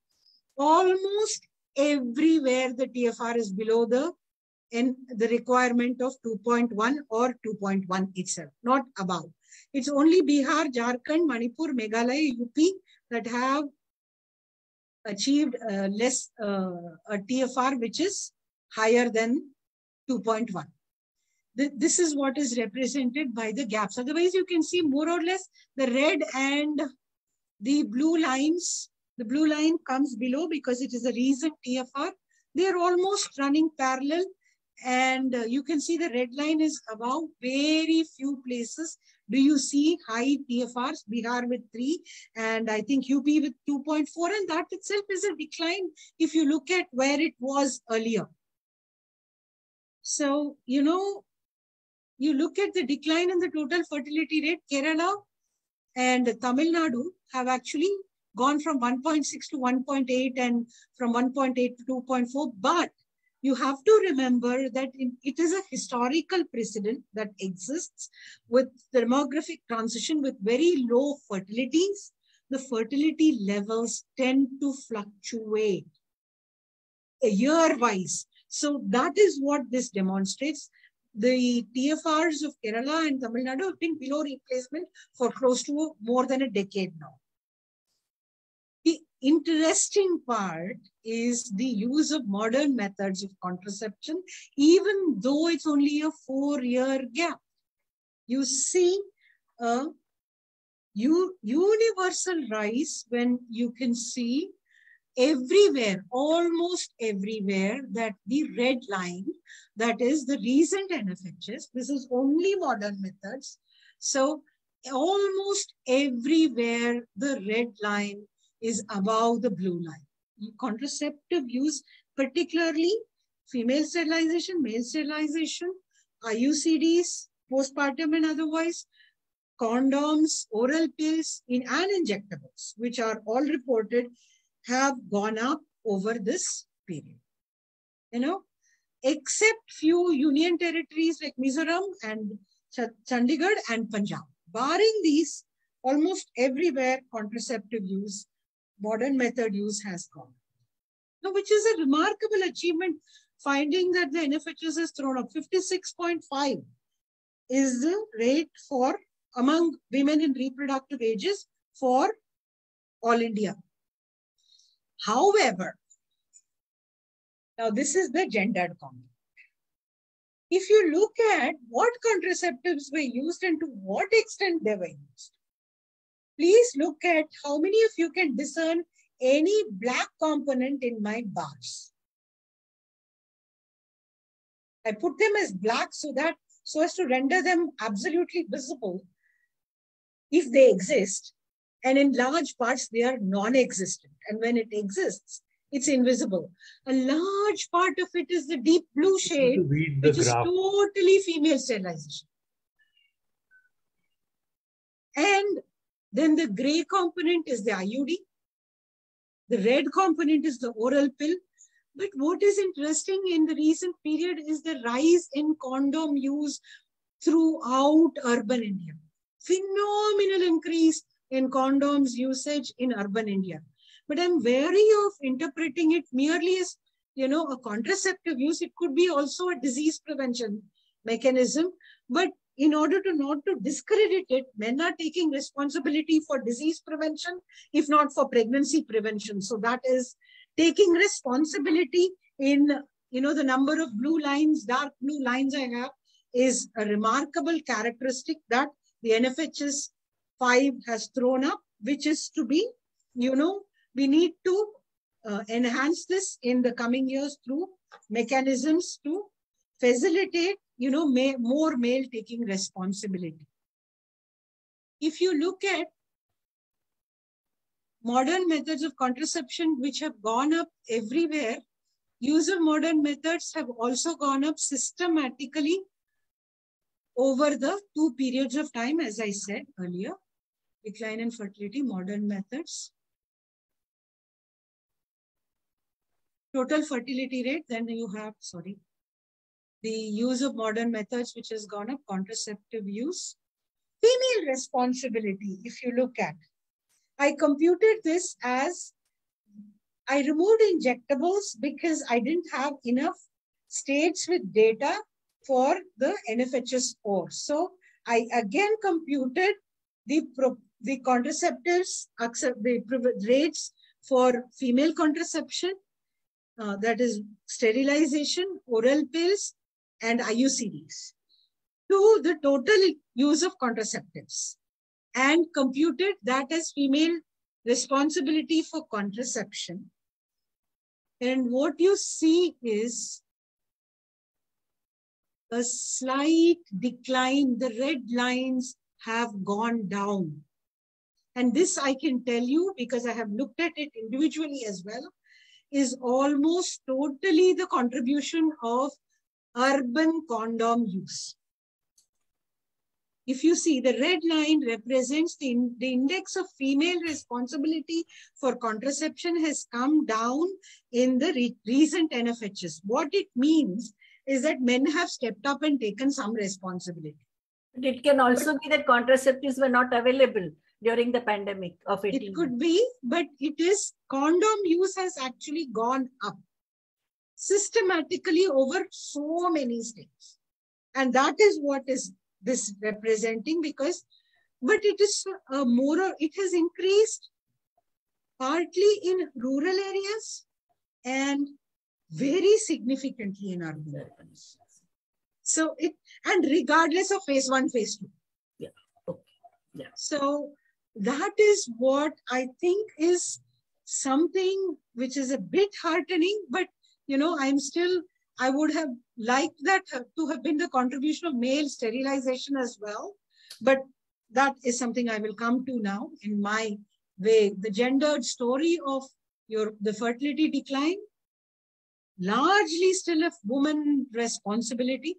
Almost everywhere the T F R is below the, in the requirement of two point one or two point one itself, not above. It's only Bihar, Jharkhand, Manipur, Meghalaya, U P that have achieved uh, less uh, a T F R which is higher than two point one. Th this is what is represented by the gaps. Otherwise, you can see more or less the red and the blue lines. The blue line comes below because it is a recent T F R. They are almost running parallel, and uh, you can see the red line is above. Very few places do you see high T F Rs, Bihar with three, and I think U P with two point four, and that itself is a decline if you look at where it was earlier. So, you know, you look at the decline in the total fertility rate, Kerala and Tamil Nadu have actually gone from one point six to one point eight and from one point eight to two point four. But you have to remember that it is a historical precedent that exists with the demographic transition with very low fertilities. The fertility levels tend to fluctuate year-wise. So that is what this demonstrates. The T F Rs of Kerala and Tamil Nadu have been below replacement for close to more than a decade now. Interesting part is the use of modern methods of contraception, even though it's only a four-year gap. You see a universal rise when you can see everywhere, almost everywhere, that the red line, that is the recent N F H S, this is only modern methods. So almost everywhere, the red line is above the blue line. Contraceptive use, particularly female sterilization, male sterilization, I U C Ds, postpartum and otherwise, condoms, oral pills, in, and injectables, which are all reported, have gone up over this period. You know, except few union territories like Mizoram and Ch Chandigarh and Punjab. Barring these, almost everywhere contraceptive use, modern method use has gone. Now, which is a remarkable achievement, finding that the N F H S has thrown up fifty-six point five is the rate for among women in reproductive ages for all India. However, now this is the gendered component. If you look at what contraceptives were used and to what extent they were used, please look at how many of you can discern any black component in my bars. I put them as black so that so as to render them absolutely visible if they exist, and in large parts they are non-existent, and when it exists, it's invisible. A large part of it is the deep blue shade, which is totally female sterilization. And then the gray component is the I U D. The red component is the oral pill. But what is interesting in the recent period is the rise in condom use throughout urban India. Phenomenal increase in condoms usage in urban India. But I'm wary of interpreting it merely as, you know, a contraceptive use. It could be also a disease prevention mechanism. But in order to not to discredit it, men are taking responsibility for disease prevention, if not for pregnancy prevention. So that is taking responsibility in, you know, the number of blue lines, dark blue lines I have is a remarkable characteristic that the N F H S five has thrown up, which is to be, you know, we need to uh, enhance this in the coming years through mechanisms to facilitate, you know, may, more male taking responsibility. If you look at modern methods of contraception, which have gone up everywhere, use of modern methods have also gone up systematically over the two periods of time, as I said earlier, decline in fertility, modern methods. Total fertility rate, then you have, sorry, the use of modern methods, which has gone up, contraceptive use. Female responsibility, if you look at, I computed this as, I removed injectables because I didn't have enough states with data for the N F H S four. So I again computed the, pro, the contraceptives, the rates for female contraception, Uh, that is sterilization, oral pills, and I U C Ds, to the total use of contraceptives, and computed that as female responsibility for contraception. And what you see is a slight decline. The red lines have gone down. And this I can tell you because I have looked at it individually as well, is almost totally the contribution of urban condom use. If you see, the red line represents the, in, the index of female responsibility for contraception has come down in the re recent N F H S. What it means is that men have stepped up and taken some responsibility. But it can also be that contraceptives were not available during the pandemic of eighteen. It could be, but it is, condom use has actually gone up systematically over so many states. And that is what is this representing, because, but it is uh, more, it has increased partly in rural areas and very significantly in urban areas. So it, and regardless of phase one, phase two. Yeah, okay, yeah. So that is what I think is something which is a bit heartening, but you know, I'm still, I would have liked that to have been the contribution of male sterilization as well. But that is something I will come to now in my way. The gendered story of your the fertility decline, largely still a woman responsibility.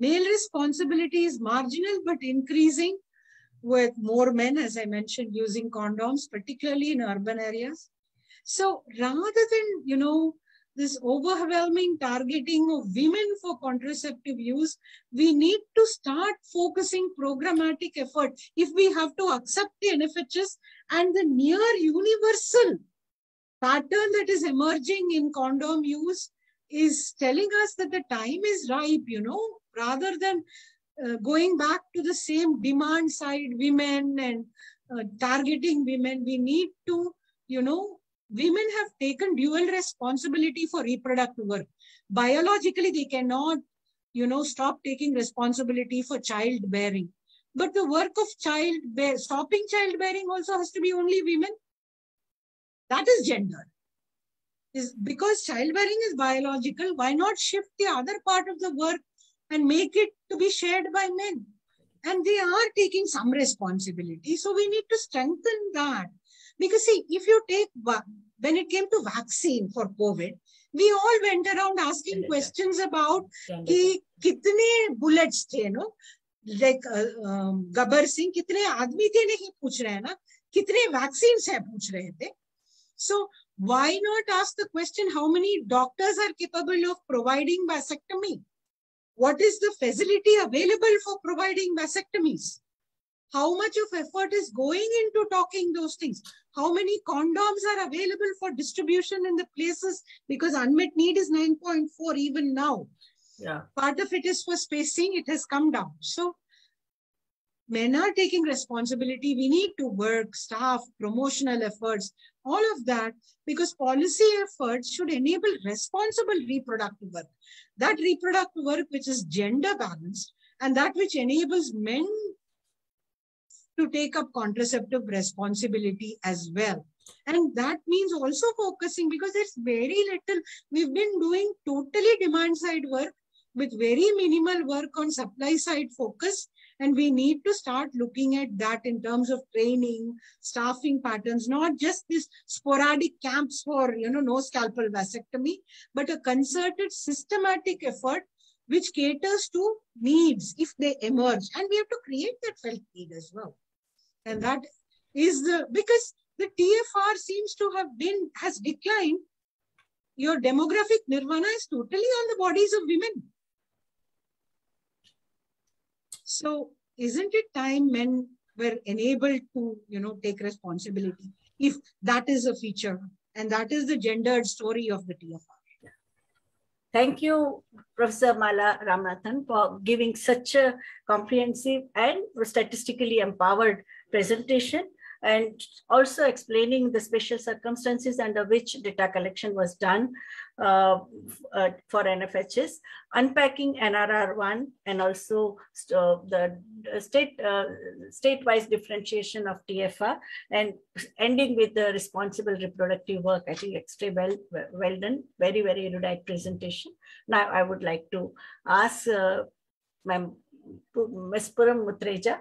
Male responsibility is marginal, but increasing with more men, as I mentioned, using condoms, particularly in urban areas. So rather than, you know, this overwhelming targeting of women for contraceptive use, we need to start focusing programmatic effort if we have to accept the N F H S and the near universal pattern that is emerging in condom use is telling us that the time is ripe, you know, rather than uh, going back to the same demand side women and uh, targeting women. We need to, you know, women have taken dual responsibility for reproductive work. Biologically, they cannot, you know, stop taking responsibility for childbearing. But the work of child bear, stopping childbearing also has to be only women. That is gendered. Is because childbearing is biological, why not shift the other part of the work and make it to be shared by men? And they are taking some responsibility. So we need to strengthen that. Because see, if you take, when it came to vaccine for COVID, we all went around asking questions about ki kitne bullets the, no? Like uh, um, Gabbar Singh, kitne aadmi the nahi pooch rahe na, kitne vaccines hai pooch rahe the. So why not ask the question, how many doctors are capable of providing vasectomy? What is the facility available for providing vasectomies? How much of effort is going into talking those things? How many condoms are available for distribution in the places? Because unmet need is nine point four even now. Yeah. Part of it is for spacing. It has come down. So men are taking responsibility. We need to work, staff, promotional efforts, all of that, because policy efforts should enable responsible reproductive work. That reproductive work which is gender balanced and that which enables men to take up contraceptive responsibility as well. And that means also focusing, because there's very little, we've been doing totally demand side work with very minimal work on supply side focus. And we need to start looking at that in terms of training, staffing patterns, not just this sporadic camps for, you know, no scalpel vasectomy, but a concerted systematic effort which caters to needs if they emerge. And we have to create that felt need as well. And that is the, because the T F R seems to have been, has declined. Your demographic nirvana is totally on the bodies of women. So isn't it time men were enabled to, you know, take responsibility if that is a feature? And that is the gendered story of the T F R. Thank you, Professor Mala Ramanathan, for giving such a comprehensive and statistically empowered presentation, and also explaining the special circumstances under which data collection was done uh, uh, for N F H S, unpacking N R R one, and also uh, the state, uh, state-wise differentiation of T F R, and ending with the responsible reproductive work. I think extremely well, well done, very, very erudite presentation. Now I would like to ask uh, Miz Poonam Muttreja,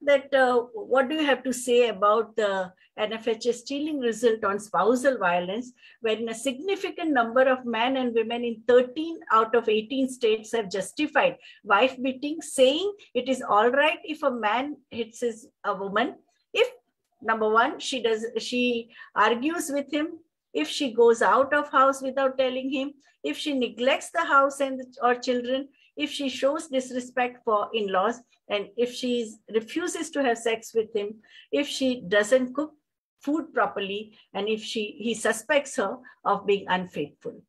that uh, what do you have to say about the N F H S chilling result on spousal violence, when a significant number of men and women in thirteen out of eighteen states have justified wife beating, saying it is all right if a man hits his, a woman, if number one, she does, she argues with him, if she goes out of house without telling him, if she neglects the house and or children, if she shows disrespect for in-laws, and if she refuses to have sex with him, if she doesn't cook food properly, and if she he suspects her of being unfaithful.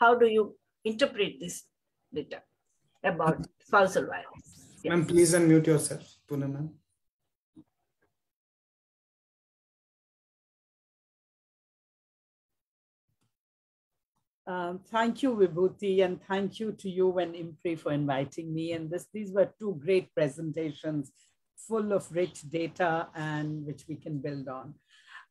How do you interpret this data about spousal violence? Yes. Ma'am, please unmute yourself, Poonam ma'am. Um, thank you, Vibhuti, and thank you to you and IMPRI for inviting me. And this, these were two great presentations full of rich data and which we can build on.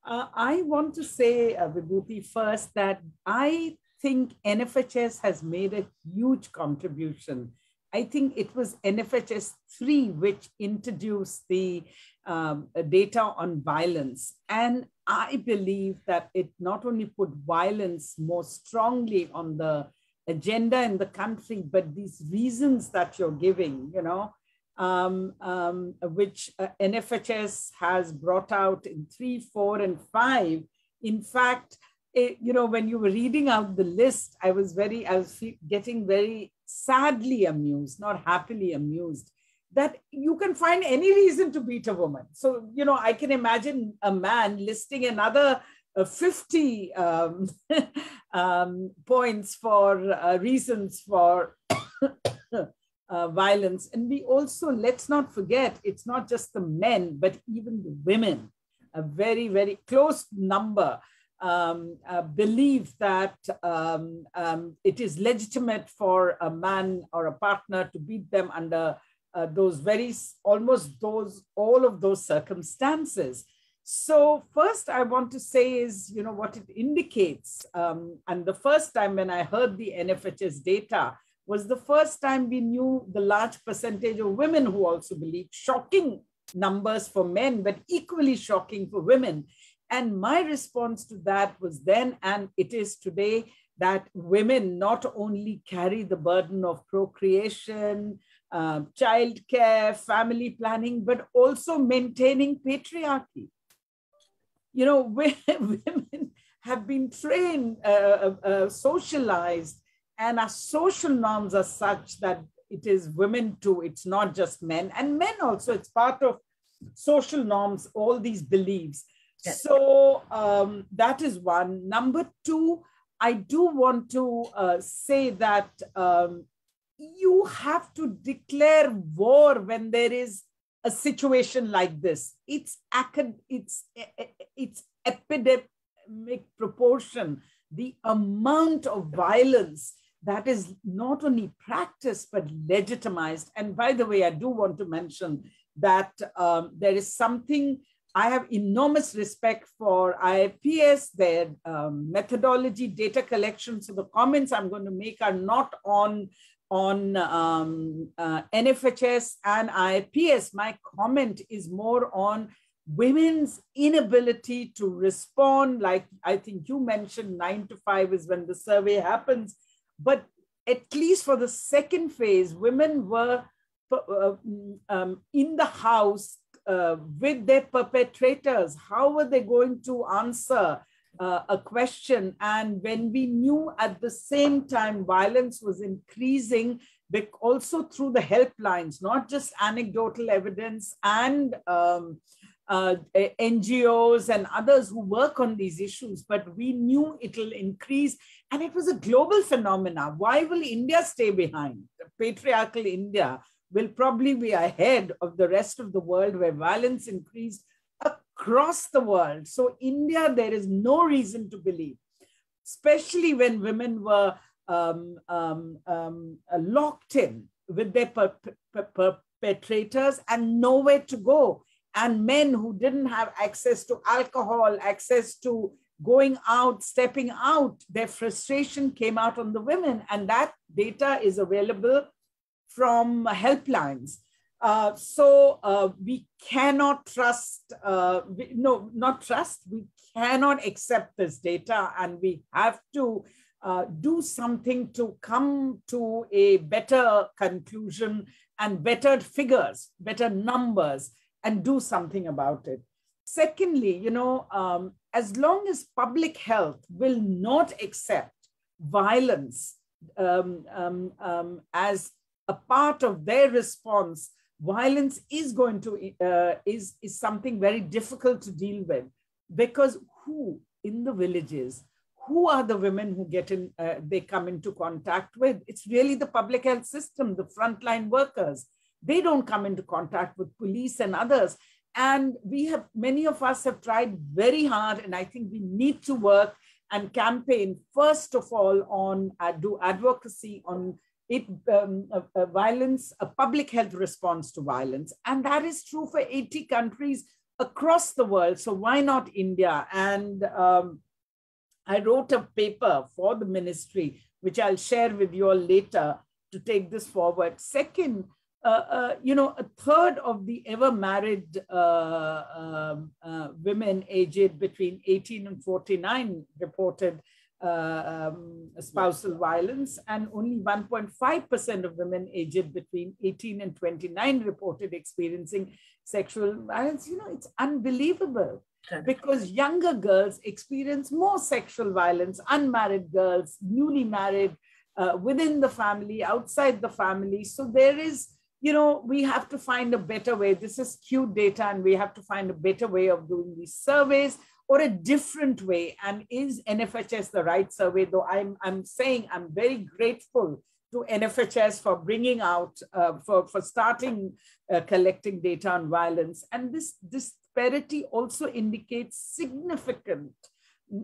Uh, I want to say, uh, Vibhuti, first that I think N F H S has made a huge contribution. I think it was N F H S three which introduced the um, data on violence. And I believe that it not only put violence more strongly on the agenda in the country, but these reasons that you're giving, you know, um, um, which uh, N F H S has brought out in three, four, and five. In fact, it, you know, when you were reading out the list, I was very, I was getting very sadly amused, not happily amused, that you can find any reason to beat a woman. So, you know, I can imagine a man listing another Uh, fifty um, um, points for uh, reasons for uh, violence. And we also, let's not forget, it's not just the men, but even the women, a very, very close number, um, uh, believe that um, um, it is legitimate for a man or a partner to beat them under uh, those very, almost those, all of those circumstances. So first I want to say is, you know, what it indicates. Um, and the first time when I heard the N F H S data was the first time we knew the large percentage of women who also believe, shocking numbers for men, but equally shocking for women. And my response to that was then, and it is today, that women not only carry the burden of procreation, uh, childcare, family planning, but also maintaining patriarchy. You know, women have been trained, uh, uh, socialized, and our social norms are such that it is women too, it's not just men. And men also, it's part of social norms, all these beliefs. Yes. So um, that is one. Number two, I do want to uh, say that um, you have to declare war when there is a situation like this. It's acad it's it's epidemic proportion, the amount of violence that is not only practiced but legitimized. And by the way, I do want to mention that um, there is something, I have enormous respect for I A P S, their um, methodology, data collection. So the comments I'm going to make are not on on um, uh, N F H S and I A P S. My comment is more on women's inability to respond. Like I think you mentioned, nine to five is when the survey happens. But at least for the second phase, women were uh, um, in the house uh, with their perpetrators. How were they going to answer Uh, a question? And when we knew at the same time violence was increasing, but also through the helplines, not just anecdotal evidence, and um, uh, N G Os and others who work on these issues, but we knew it'll increase. And it was a global phenomena. Why will India stay behind? Patriarchal India will probably be ahead of the rest of the world, where violence increased across the world. So India, there is no reason to believe, especially when women were um, um, um, locked in with their per per perpetrators and nowhere to go. And men who didn't have access to alcohol, access to going out, stepping out, their frustration came out on the women. And that data is available from helplines. Uh, so uh, we cannot trust, uh, we, no, not trust, we cannot accept this data, and we have to uh, do something to come to a better conclusion and better figures, better numbers, and do something about it. Secondly, you know, um, as long as public health will not accept violence um, um, um, as a part of their response, violence is going to, uh, is, is something very difficult to deal with, because who in the villages, who are the women who get in, uh, they come into contact with? It's really the public health system, the frontline workers. They don't come into contact with police and others. And we have, many of us have tried very hard, and I think we need to work and campaign, first of all, on uh, do advocacy on it um, uh, uh, violence, a public health response to violence. And that is true for eighty countries across the world. So why not India? And um, I wrote a paper for the ministry, which I'll share with you all later, to take this forward. Second, uh, uh, you know, a third of the ever married uh, um, uh, women aged between eighteen and forty-nine reported uh, um, spousal violence, and only one point five percent of women aged between eighteen and twenty-nine reported experiencing sexual violence. You know, it's unbelievable. Because younger girls experience more sexual violence, unmarried girls, newly married, uh, within the family, outside the family. So there is, you know, we have to find a better way. This is Q data, and we have to find a better way of doing these surveys, or a different way. And is N F H S the right survey? Though I'm, I'm saying I'm very grateful to N F H S for bringing out, uh, for, for starting uh, collecting data on violence. And this, this disparity also indicates significant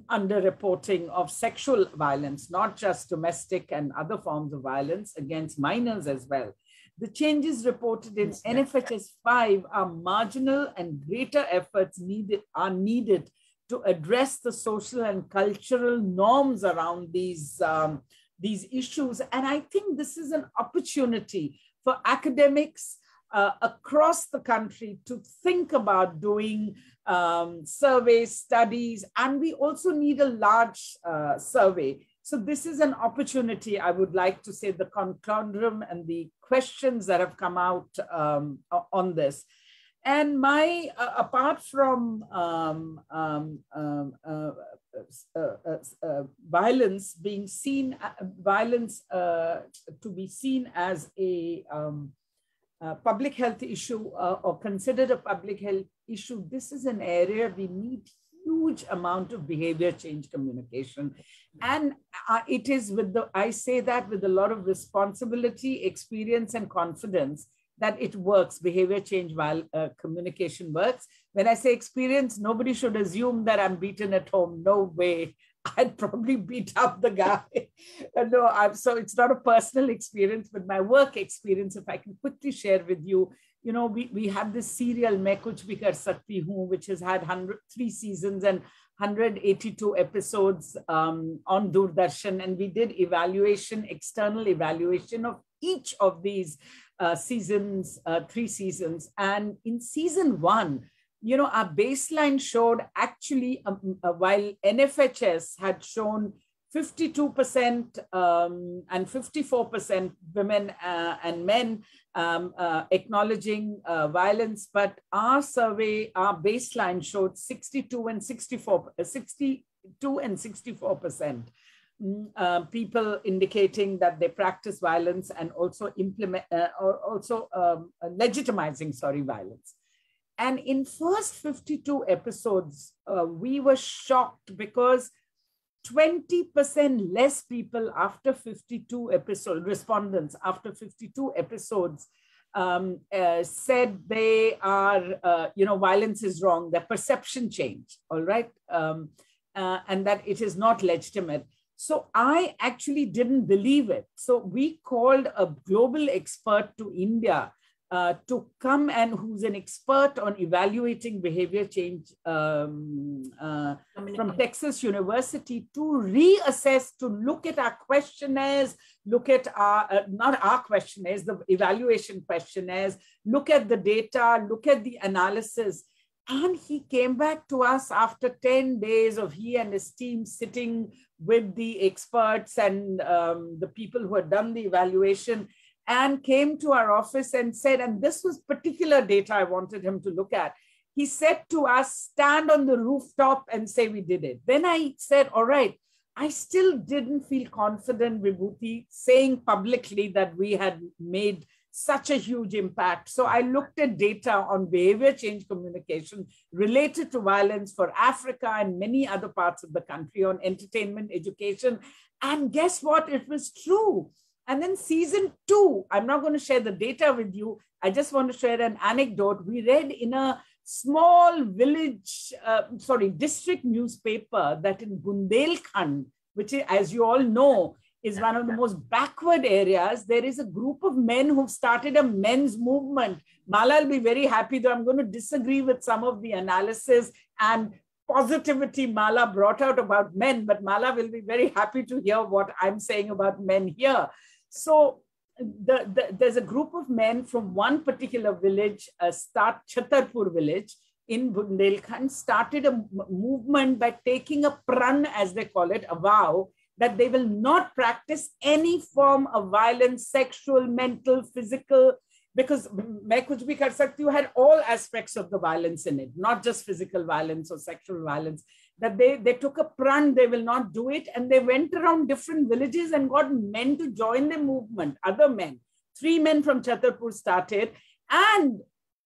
underreporting of sexual violence, not just domestic and other forms of violence against minors as well. The changes reported in N F H S five are marginal, and greater efforts needed are needed to address the social and cultural norms around these, um, these issues. And I think this is an opportunity for academics Uh, across the country to think about doing um, surveys, studies, and we also need a large uh, survey. So this is an opportunity, I would like to say, the conundrum and the questions that have come out um, on this. And my, uh, apart from um, um, um, uh, uh, uh, uh, violence being seen, uh, violence uh, to be seen as a um, Uh, public health issue uh, or considered a public health issue, this is an area we need huge amount of behavior change communication. And uh, it is with the, I say that with a lot of responsibility, experience, and confidence that it works. Behavior change while uh, communication works. When I say experience, nobody should assume that I'm beaten at home. No way. I'd probably beat up the guy. no, I'm, so it's not a personal experience, but my work experience, if I can quickly share with you, you know, we, we have this serial Main Kuch Bhi Kar Sakti Hoon, which has had one hundred three seasons and one hundred eighty-two episodes um, on Doordarshan. And we did evaluation, external evaluation of each of these uh, seasons, uh, three seasons. And in season one, you know, our baseline showed actually, um, uh, while N F H S had shown fifty-two percent um, and fifty-four percent women uh, and men um, uh, acknowledging uh, violence, but our survey, our baseline showed sixty-two and sixty-four percent uh, people indicating that they practice violence and also implement, uh, or also um, legitimizing, sorry, violence. And in first fifty-two episodes, uh, we were shocked because twenty percent less people after fifty-two episodes, respondents after fifty-two episodes um, uh, said they are, uh, you know, violence is wrong, their perception changed, all right? Um, uh, and that it is not legitimate. So I actually didn't believe it. So we called a global expert to India Uh, to come, and who's an expert on evaluating behavior change um, uh, from Texas University, to reassess, to look at our questionnaires, look at our, uh, not our questionnaires, the evaluation questionnaires, look at the data, look at the analysis. And he came back to us after ten days of he and his team sitting with the experts and um, the people who had done the evaluation, and came to our office and said, and this was particular data I wanted him to look at. He said to us, stand on the rooftop and say we did it. Then I said, all right, I still didn't feel confident, Vibhuti, saying publicly that we had made such a huge impact. So I looked at data on behavior change communication related to violence for Africa and many other parts of the country, on entertainment, education. And guess what? It was true. And then season two, I'm not going to share the data with you. I just want to share an anecdote. We read in a small village, uh, sorry, district newspaper that in Bundelkhand, which is, as you all know, is one of the most backward areas. There is a group of men who've started a men's movement. Mala will be very happy, though I'm going to disagree with some of the analysis and positivity Mala brought out about men, but Mala will be very happy to hear what I'm saying about men here. So the, the, there's a group of men from one particular village, uh, start Chhatarpur village in Bundelkhand, started a movement by taking a pran, as they call it, a vow, that they will not practice any form of violence, sexual, mental, physical, because Main Kuch Bhi Kar Sakti Hoon had all aspects of the violence in it, not just physical violence or sexual violence, that they, they took a pran, they will not do it. And they went around different villages and got men to join the movement, other men. Three men from Chhatarpur started. And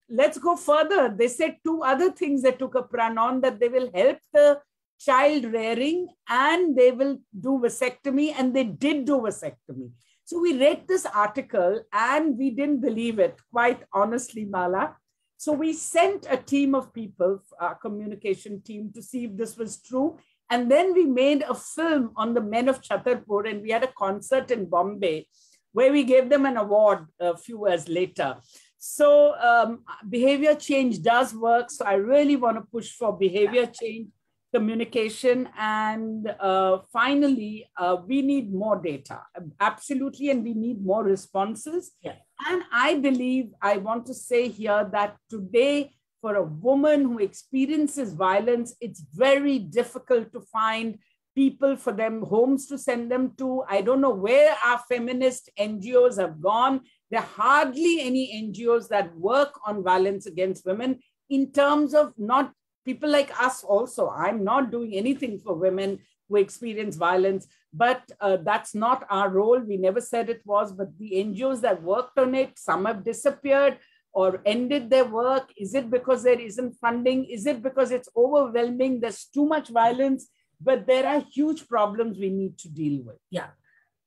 let's go further. They said two other things they took a pran on, that they will help the child rearing and they will do vasectomy, and they did do vasectomy. So we read this article and we didn't believe it, quite honestly, Mala. So we sent a team of people, our communication team, to see if this was true. And then we made a film on the men of Chhatarpur, and we had a concert in Bombay where we gave them an award a few years later. So um, behavior change does work. So I really want to push for behavior change, communication, and uh, finally, uh, we need more data, absolutely, and we need more responses. Yeah. And I believe, I want to say here that today, for a woman who experiences violence, it's very difficult to find people for them, homes to send them to. I don't know where our feminist N G Os have gone. There are hardly any N G Os that work on violence against women in terms of not people like us also. I'm not doing anything for women who experience violence, but uh, that's not our role. We never said it was, but the N G Os that worked on it, some have disappeared or ended their work. Is it because there isn't funding? Is it because it's overwhelming? There's too much violence, but there are huge problems we need to deal with. Yeah.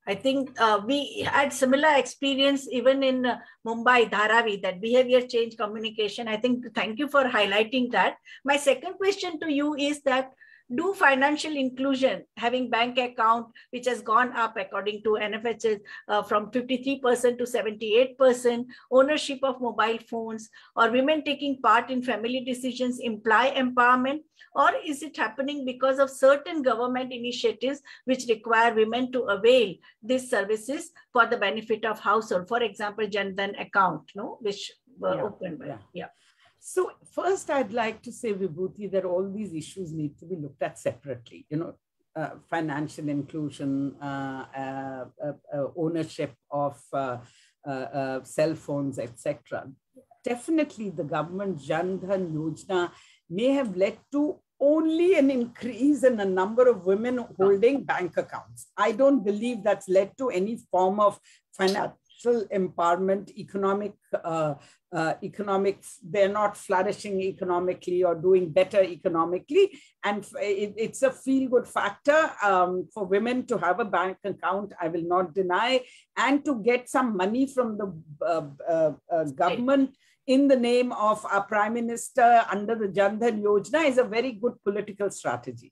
I think uh, we had similar experience even in uh, Mumbai, Dharavi, that behavior change communication. I think, thank you for highlighting that. My second question to you is that, do financial inclusion, having bank account, which has gone up according to N F H S uh, from fifty-three percent to seventy-eight percent, ownership of mobile phones, or women taking part in family decisions imply empowerment? Or is it happening because of certain government initiatives which require women to avail these services for the benefit of household? For example, Jan Dhan account, no, which were yeah, opened by, yeah. yeah. So first, I'd like to say, Vibhuti, that all these issues need to be looked at separately. You know, uh, financial inclusion, uh, uh, uh, ownership of uh, uh, uh, cell phones, et cetera. Definitely, the government Jan Dhan Yojana may have led to only an increase in the number of women holding bank accounts. I don't believe that's led to any form of finance. Empowerment, economic, uh, uh, economic, they're not flourishing economically or doing better economically. And it, it's a feel-good factor um, for women to have a bank account, I will not deny, and to get some money from the uh, uh, uh, government in the name of our Prime Minister under the Jan Dhan Yojana is a very good political strategy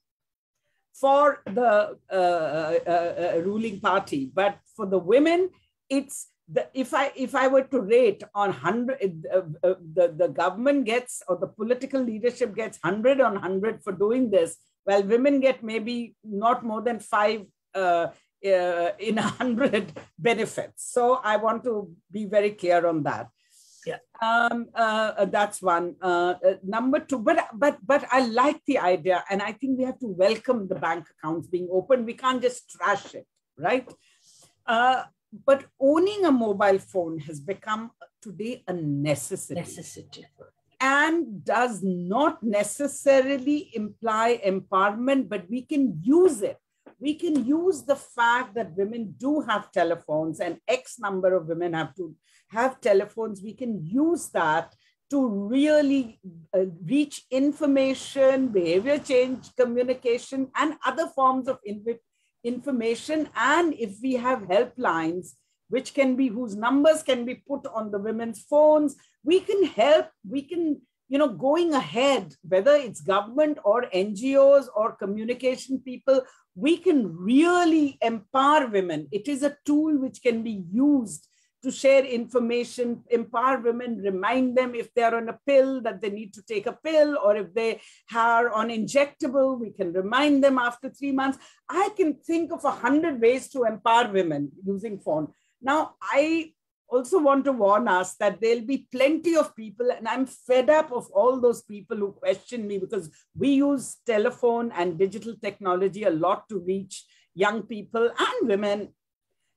for the uh, uh, uh, ruling party. But for the women, it's the, if I if I were to rate on one hundred, uh, uh, the, the government gets, or the political leadership gets one hundred on one hundred for doing this, while women get maybe not more than five uh, uh, in one hundred benefits. So I want to be very clear on that. Yeah. Um, uh, that's one. Uh, uh, number two, but, but, but I like the idea, and I think we have to welcome the bank accounts being open. We can't just trash it, right? Uh, But owning a mobile phone has become today a necessity. Necessity. And does not necessarily imply empowerment, but we can use it. We can use the fact that women do have telephones, and X number of women have to have telephones. We can use that to really uh, reach information, behavior change, communication, and other forms of innovation. information. And if we have helplines, which can be, whose numbers can be put on the women's phones, we can help, we can, you know, going ahead, whether it's government or N G Os or communication people we can really empower women. It is a tool which can be used to share information, empower women, remind them if they're on a pill that they need to take a pill, or if they are on injectable, we can remind them after three months. I can think of a hundred ways to empower women using phone. Now, I also want to warn us that there'll be plenty of people, and I'm fed up of all those people who question me, because we use telephone and digital technology a lot to reach young people and women.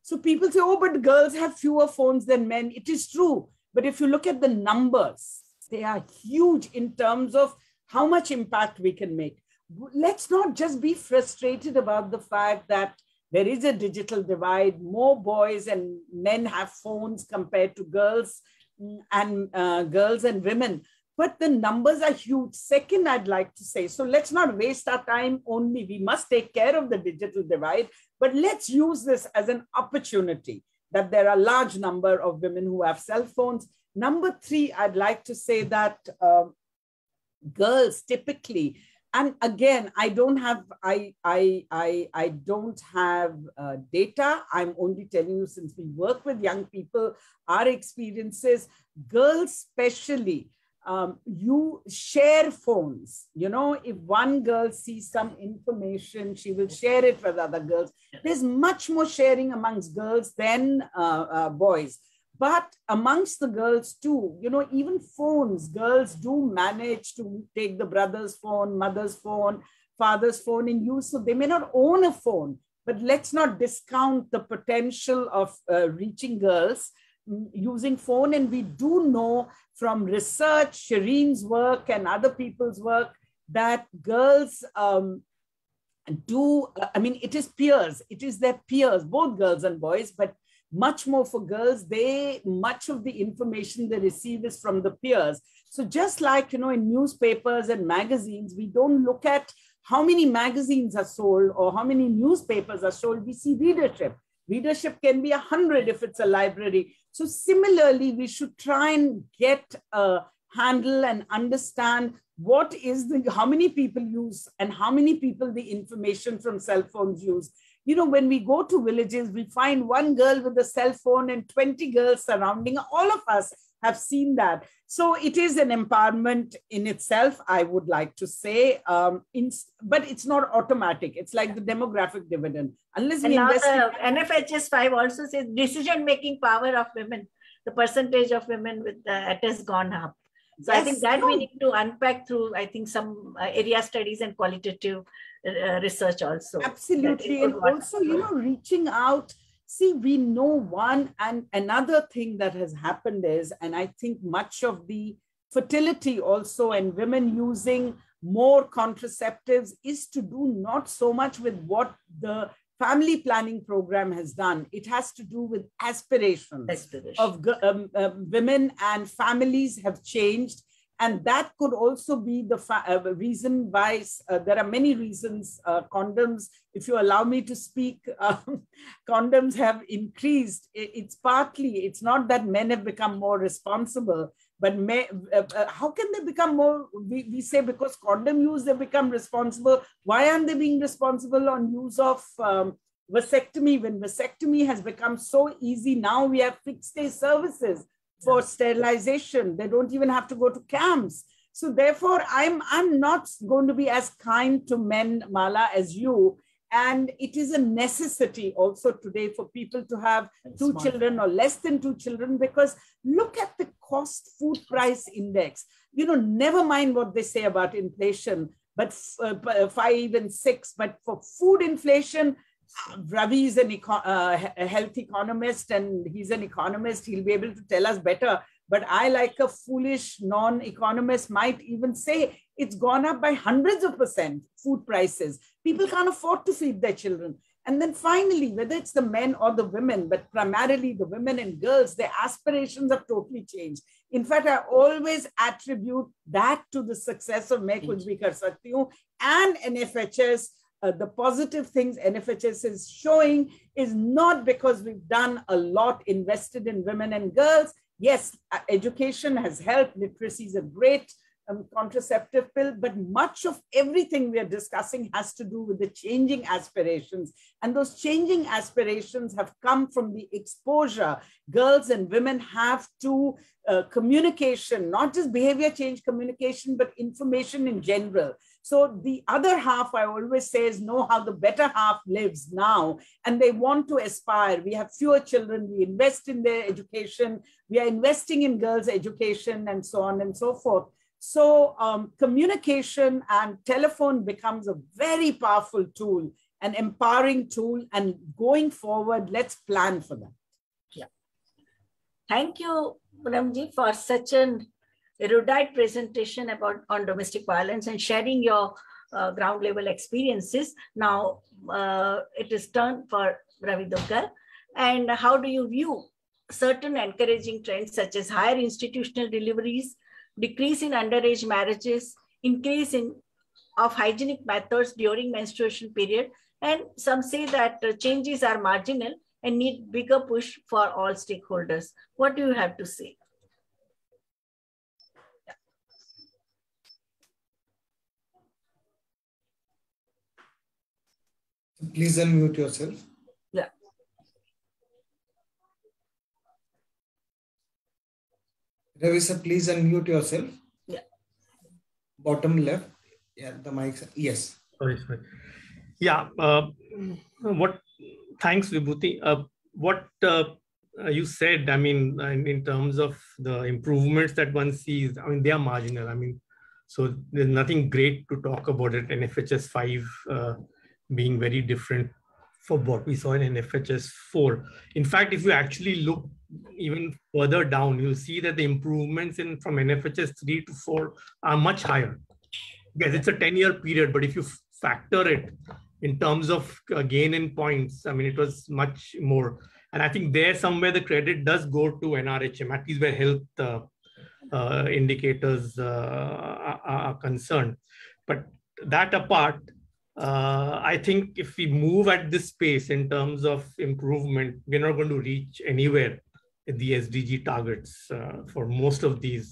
So people say, oh, but girls have fewer phones than men. It is true. But if you look at the numbers, they are huge in terms of how much impact we can make. Let's not just be frustrated about the fact that there is a digital divide. More boys and men have phones compared to girls and uh, girls and women. But the numbers are huge. Second, I'd like to say, so let's not waste our time only. We must take care of the digital divide, but let's use this as an opportunity that there are a large number of women who have cell phones. Number three, I'd like to say that uh, girls typically, and again, I don't have, I, I, I, I don't have uh, data. I'm only telling you, since we work with young people, our experiences, girls especially, um, you share phones. You know, if one girl sees some information, she will share it with other girls. There's much more sharing amongst girls than uh, uh, boys. But amongst the girls too, you know, even phones, girls do manage to take the brother's phone, mother's phone, father's phone in use. So they may not own a phone, but let's not discount the potential of uh, reaching girls using phone. And we do know from research, Shireen's work and other people's work, that girls um, do, I mean, it is peers, it is their peers, both girls and boys, but much more for girls, they, much of the information they receive is from the peers. So just like, you know, in newspapers and magazines, we don't look at how many magazines are sold or how many newspapers are sold. We see readership. Readership can be a hundred if it's a library. So similarly, we should try and get a handle and understand what is the, how many people use and how many people the information from cell phones use. You know, when we go to villages, we find one girl with a cell phone and twenty girls surrounding. All of us have seen that. So it is an empowerment in itself, I would like to say, um, in, but it's not automatic. It's like the demographic dividend. Unless we invest uh, N F H S five also says decision-making power of women, the percentage of women with the, it has gone up. So yes, I think that no. we need to unpack through, I think, some uh, area studies and qualitative Uh, research also. Absolutely. And also, you know, reaching out. See, we know one and another thing that has happened is, and I think much of the fertility also and women using more contraceptives is to do not so much with what the family planning program has done. It has to do with aspirations Aspiration. of um, uh, women, and families have changed. And that could also be the uh, reason why uh, there are many reasons uh, condoms, if you allow me to speak, um, condoms have increased. It's partly, it's not that men have become more responsible, but may, uh, uh, how can they become more, we, we say because condom use, they become responsible. Why aren't they being responsible on use of um, vasectomy? When vasectomy has become so easy, now we have fixed day services for sterilization. They don't even have to go to camps. So therefore, I'm, I'm not going to be as kind to men, Mala, as you. And it is a necessity also today for people to have two children or less than two children, because look at the cost food price index. You know, never mind what they say about inflation, but uh, five and six, but for food inflation, Ravi is an eco uh, a health economist, and he's an economist. He'll be able to tell us better. But I, like a foolish non-economist, might even say it's gone up by hundreds of percent, food prices. People can't afford to feed their children. And then finally, whether it's the men or the women, but primarily the women and girls, their aspirations have totally changed. In fact, I always attribute that to the success of Main Kuch Bhi Kar Sakti Hoon and N F H S. Uh, the positive things N F H S is showing is not because we've done a lot invested in women and girls. Yes, education has helped. Literacy is a great um, contraceptive pill, but much of everything we are discussing has to do with the changing aspirations. And those changing aspirations have come from the exposure girls and women have to uh, communication, not just behavior change communication, but information in general. So the other half, I always say, is know how the better half lives now, and they want to aspire. We have fewer children, we invest in their education, we are investing in girls' education and so on and so forth. So um, communication and telephone becomes a very powerful tool, an empowering tool, and going forward, let's plan for that. Yeah. Thank you, Poonamji, for such an erudite presentation about on domestic violence and sharing your uh, ground level experiences. Now uh, it is turn for Ravi Duggal. And how do you view certain encouraging trends such as higher institutional deliveries, decrease in underage marriages, increase in of hygienic methods during menstruation period, and some say that uh, changes are marginal and need bigger push for all stakeholders. What do you have to say? Please unmute yourself. Yeah. Ravi sir, please unmute yourself. Yeah. Bottom left. Yeah, the mic. Yes. Sorry, sorry. Yeah. Uh, what? Thanks, Vibhuti. Uh, what uh, you said. I mean, in terms of the improvements that one sees, I mean, they are marginal. I mean, so there's nothing great to talk about it. N F H S five. Uh, being very different from what we saw in N F H S four. In fact, if you actually look even further down, you'll see that the improvements in from N F H S three to four are much higher. Yes, it's a ten year period, but if you factor it in terms of gain in points, I mean, it was much more. And I think there somewhere the credit does go to N R H M, at least where health uh, uh, indicators uh, are, are concerned. But that apart, Uh, I think if we move at this pace in terms of improvement, we're not going to reach anywhere the S D G targets uh, for most of these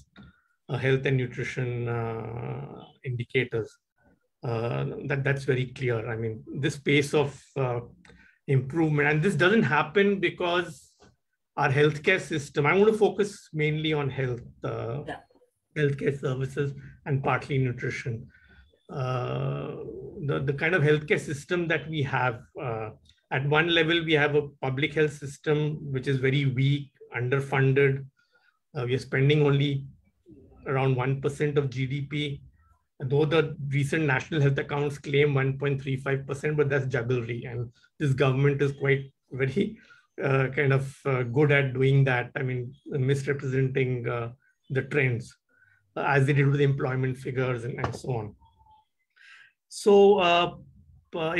uh, health and nutrition uh, indicators. Uh, that, that's very clear. I mean, this pace of uh, improvement, and this doesn't happen because our healthcare system, I want to focus mainly on health, uh, yeah. healthcare services and partly nutrition. Uh, the, the kind of healthcare system that we have. Uh, at one level, we have a public health system, which is very weak, underfunded. Uh, we are spending only around one percent of G D P, though the recent national health accounts claim one point three five percent, but that's jugglery. And this government is quite very uh, kind of uh, good at doing that. I mean, misrepresenting uh, the trends uh, as they did with the employment figures and, and so on. So uh,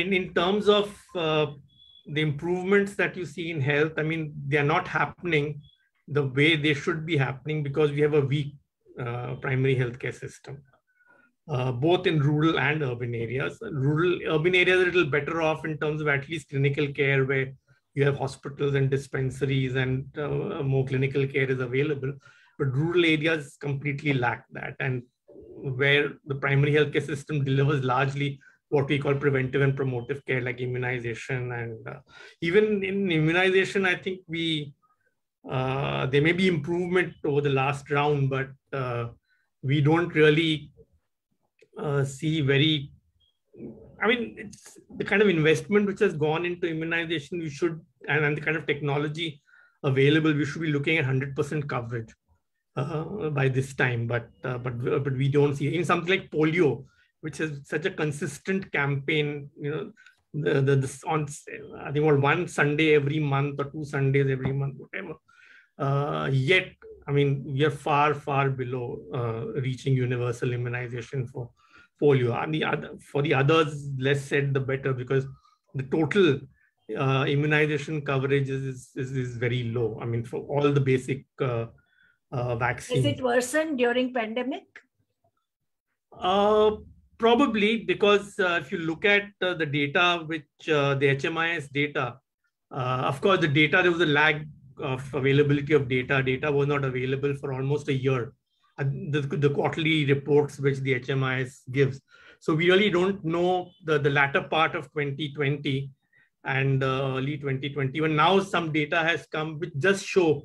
in, in terms of uh, the improvements that you see in health, I mean, they're not happening the way they should be happening because we have a weak uh, primary healthcare system, uh, both in rural and urban areas. Rural, urban areas are a little better off in terms of at least clinical care, where you have hospitals and dispensaries and uh, more clinical care is available. But rural areas completely lack that. And where the primary healthcare system delivers largely what we call preventive and promotive care, like immunization. And uh, even in immunization, I think we, uh, there may be improvement over the last round, but uh, we don't really uh, see very, I mean, it's the kind of investment which has gone into immunization, we should, and, and the kind of technology available, we should be looking at one hundred percent coverage. Uh, by this time, but uh, but but we don't see in something like polio, which is such a consistent campaign. You know, the the, the on I think on one Sunday every month or two Sundays every month, whatever. Uh, yet, I mean, we are far far below uh, reaching universal immunization for polio. I mean, other, for the others, less said the better, because the total uh, immunization coverage is, is is very low. I mean, for all the basic. Uh, Uh, vaccine. Is it worsened during pandemic? Uh, probably, because uh, if you look at uh, the data, which uh, the H M I S data, uh, of course, the data, there was a lag of availability of data. Data was not available for almost a year uh, the, the quarterly reports which the H M I S gives. So we really don't know the, the latter part of twenty twenty and uh, early twenty twenty-one. Now some data has come which just show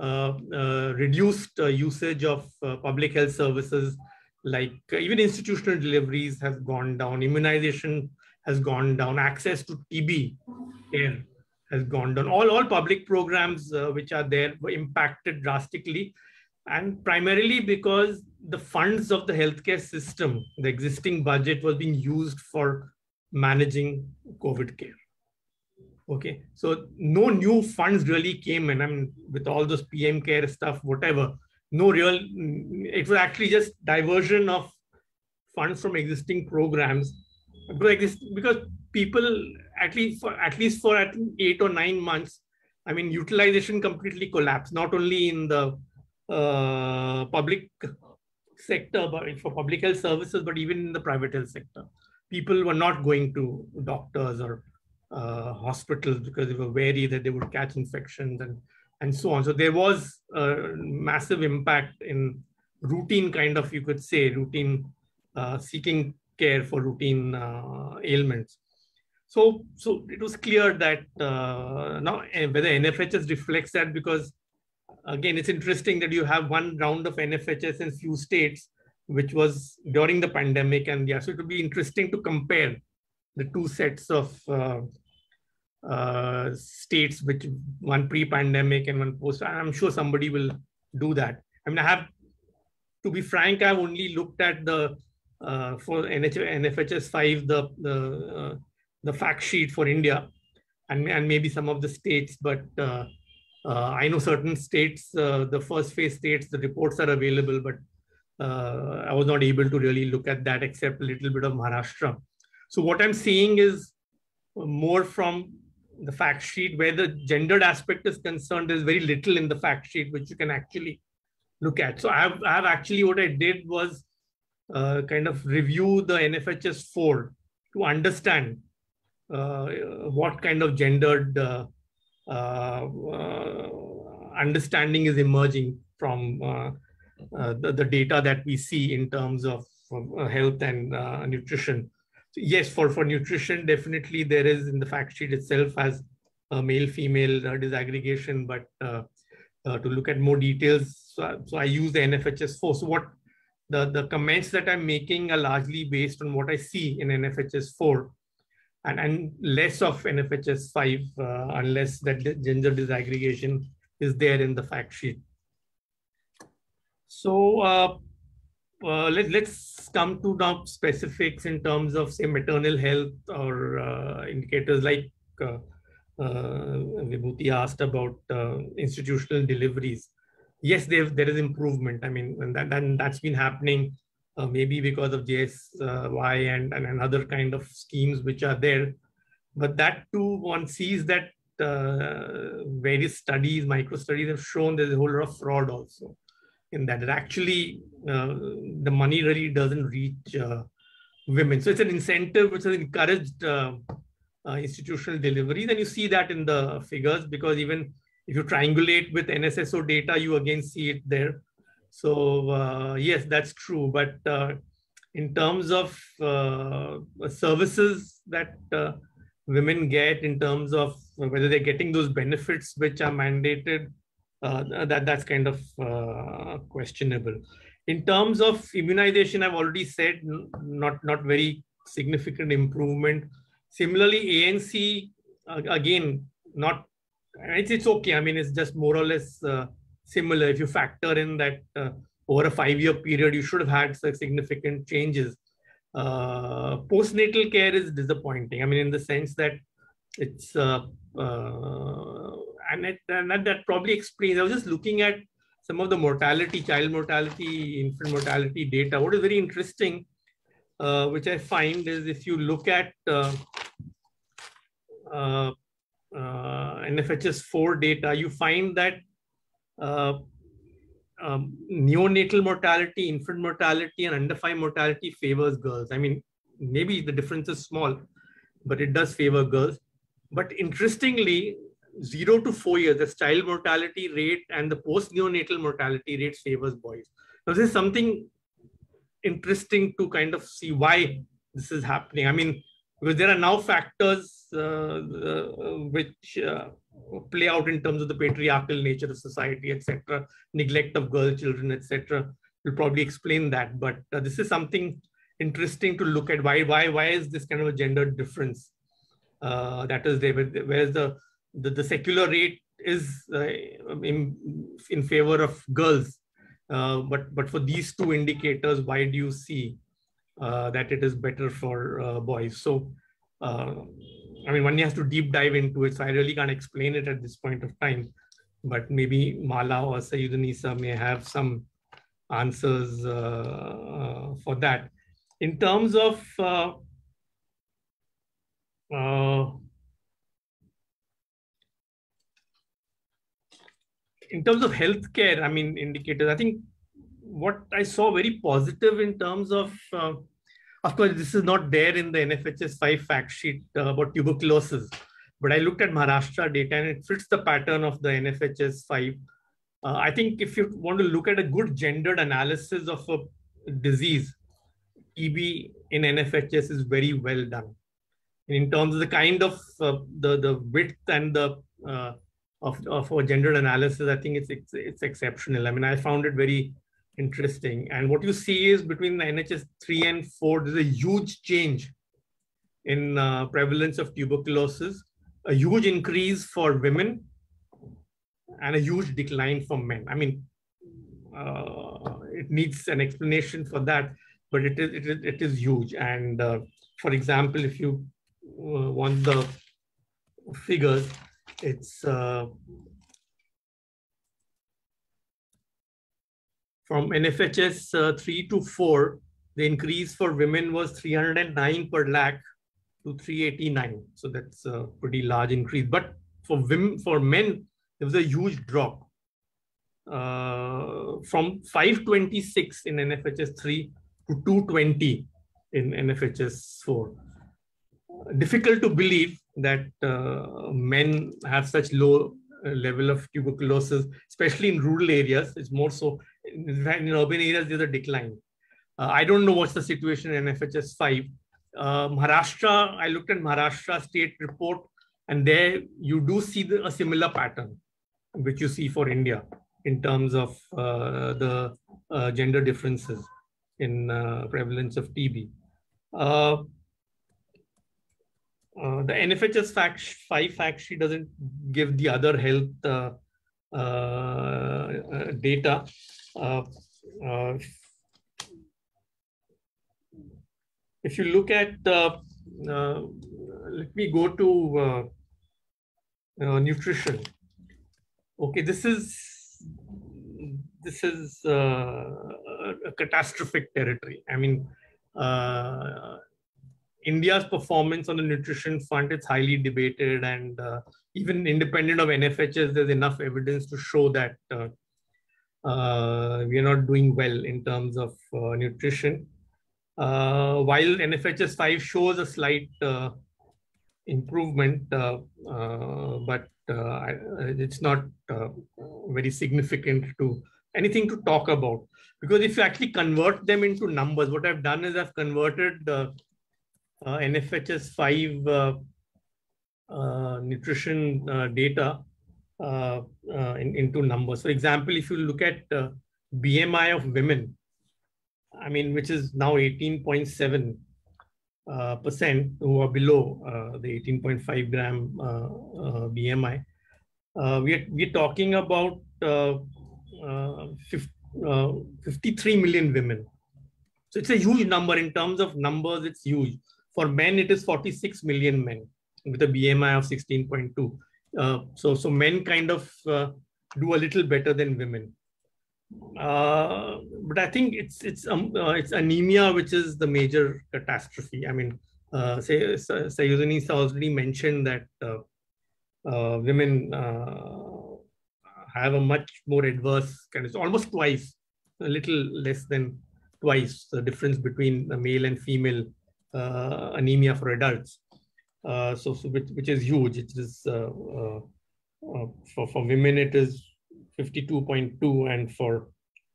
uh, uh, reduced uh, usage of uh, public health services, like uh, even institutional deliveries has gone down, immunization has gone down, access to T B care has gone down. All, all public programs uh, which are there were impacted drastically, and primarily because the funds of the healthcare system, the existing budget, was being used for managing COVID care. Okay, so no new funds really came in. I mean, with all those P M care stuff, whatever, no real, it was actually just diversion of funds from existing programs. Because people, at least for, at least for I think eight or nine months, I mean, utilization completely collapsed, not only in the uh, public sector, but for public health services, but even in the private health sector. People were not going to doctors or uh, hospitals because they were wary that they would catch infections and, and so on. So there was a massive impact in routine kind of, you could say, routine uh, seeking care for routine uh, ailments. So, so it was clear that uh, now whether N F H S reflects that, because again, it's interesting that you have one round of N F H S in few states, which was during the pandemic. And yeah, so it would be interesting to compare the two sets of uh, uh, states, which one pre-pandemic and one post. I'm sure somebody will do that. I mean, I have, to be frank, I've only looked at the Uh, for N F H S five, the the, uh, the fact sheet for India, and, and maybe some of the states, but uh, uh, I know certain states, uh, the first phase states, the reports are available, but uh, I was not able to really look at that except a little bit of Maharashtra. So what I'm seeing is more from the fact sheet. Where the gendered aspect is concerned, there's very little in the fact sheet which you can actually look at. So I have, I have actually, what I did was Uh, kind of review the N F H S four to understand uh, what kind of gendered uh, uh, understanding is emerging from uh, uh, the, the data that we see in terms of uh, health and uh, nutrition. So yes, for, for nutrition, definitely there is in the fact sheet itself as a male-female uh, disaggregation, but uh, uh, to look at more details, so I, so I use the N F H S four. So what The, the comments that I'm making are largely based on what I see in N F H S four and, and less of N F H S five, uh, unless that gender disaggregation is there in the fact sheet. So uh, uh, let, let's come to now specifics in terms of, say, maternal health or uh, indicators like uh, uh, Vibhuti asked about uh, institutional deliveries. Yes, there is improvement. I mean, and, that, and that's been happening uh, maybe because of J S Y and, and another kind of schemes which are there. But that too, one sees that uh, various studies, micro studies have shown there's a whole lot of fraud also in that. It actually, uh, the money really doesn't reach uh, women. So it's an incentive which has encouraged uh, uh, institutional deliveries. And you see that in the figures, because even if you triangulate with N S S O data, you again see it there. So uh, yes, that's true. But uh, in terms of uh, services that uh, women get, in terms of whether they're getting those benefits which are mandated, uh, that, that's kind of uh, questionable. In terms of immunization, I've already said, not, not very significant improvement. Similarly, A N C, uh, again, not It's, it's okay. I mean, it's just more or less uh, similar. If you factor in that uh, over a five-year period, you should have had significant changes. Uh, postnatal care is disappointing. I mean, in the sense that it's, uh, uh, and, it, and that, that probably explains. I was just looking at some of the mortality, child mortality, infant mortality data. What is very interesting, uh, which I find, is if you look at uh, uh, Uh, N F H S four data, you find that uh, um, neonatal mortality, infant mortality, and under five mortality favors girls. I mean, maybe the difference is small, but it does favor girls. But interestingly, zero to four years, the child mortality rate and the post-neonatal mortality rate favors boys. So this is something interesting to kind of see why this is happening. I mean, because there are now factors uh, uh, which uh, play out in terms of the patriarchal nature of society, et cetera, neglect of girl children, et cetera. We'll probably explain that, but uh, this is something interesting to look at. Why, why, why is this kind of a gender difference uh, that is there? Whereas the the, the secular rate is uh, in in favor of girls, uh, but but for these two indicators, why do you see uh, that it is better for uh, boys? So, uh, I mean, one has to deep dive into it. So I really can't explain it at this point of time, but maybe Mala or Sayeed Unisa may have some answers uh, uh, for that. In terms of uh, uh, in terms of healthcare, I mean, indicators, I think what I saw very positive in terms of, uh, of course, this is not there in the N F H S five fact sheet uh, about tuberculosis, but I looked at Maharashtra data and it fits the pattern of the N F H S five. Uh, I think if you want to look at a good gendered analysis of a disease, T B in N F H S is very well done. And in terms of the kind of uh, the, the width and the uh, of, of a gendered analysis, I think it's, it's, it's exceptional. I mean, I found it very interesting. And what you see is between the N H S three and four, there's a huge change in uh, prevalence of tuberculosis, a huge increase for women, and a huge decline for men. I mean, uh, it needs an explanation for that, but it is it is, it is huge. And uh, for example, if you uh, want the figures, it's uh, from N F H S uh, three to four. The increase for women was three hundred nine per lakh to three eighty-nine. So that's a pretty large increase. But for women, for men, there was a huge drop uh, from five twenty-six in N F H S three to two twenty in N F H S four. Uh, difficult to believe that uh, men have such low uh, level of tuberculosis, especially in rural areas. It's more so in, in urban areas, there's a decline. Uh, I don't know what's the situation in N F H S five. Uh, Maharashtra, I looked at Maharashtra state report, and there you do see the, a similar pattern, which you see for India in terms of uh, the uh, gender differences in uh, prevalence of T B. Uh, uh, the N F H S five fact sheet doesn't give the other health uh, uh, uh, data. Uh, uh, if you look at, uh, uh, let me go to uh, uh, nutrition. Okay, this is this is uh, a catastrophic territory. I mean, uh, India's performance on the nutrition front, it's highly debated, and uh, even independent of N F H S, there's enough evidence to show that uh, uh, we are not doing well in terms of uh, nutrition. Uh, while N F H S five shows a slight uh, improvement, uh, uh, but Uh, it's not uh, very significant to anything to talk about, because if you actually convert them into numbers, what I've done is I've converted uh, uh, N F H S five uh, uh, nutrition uh, data uh, uh, in, into numbers. For example, if you look at uh, B M I of women, I mean, which is now eighteen point seven. Uh, percent who are below uh, the eighteen point five gram uh, uh, B M I, uh, we are we're talking about uh, uh, fifty, uh, fifty-three million women. So it's a huge number. In terms of numbers, it's huge. For men, it is forty-six million men with a B M I of sixteen point two. Uh, so so men kind of uh, do a little better than women. Uh, but I think it's it's um, uh, it's anemia which is the major catastrophe. I mean, uh, say Sayeed Unisa already mentioned that uh, uh, women uh, have a much more adverse kind of, almost twice, a little less than twice the difference between the male and female uh, anemia for adults. Uh, so so which, which is huge. It is uh, uh, for for women it is fifty-two point two, and for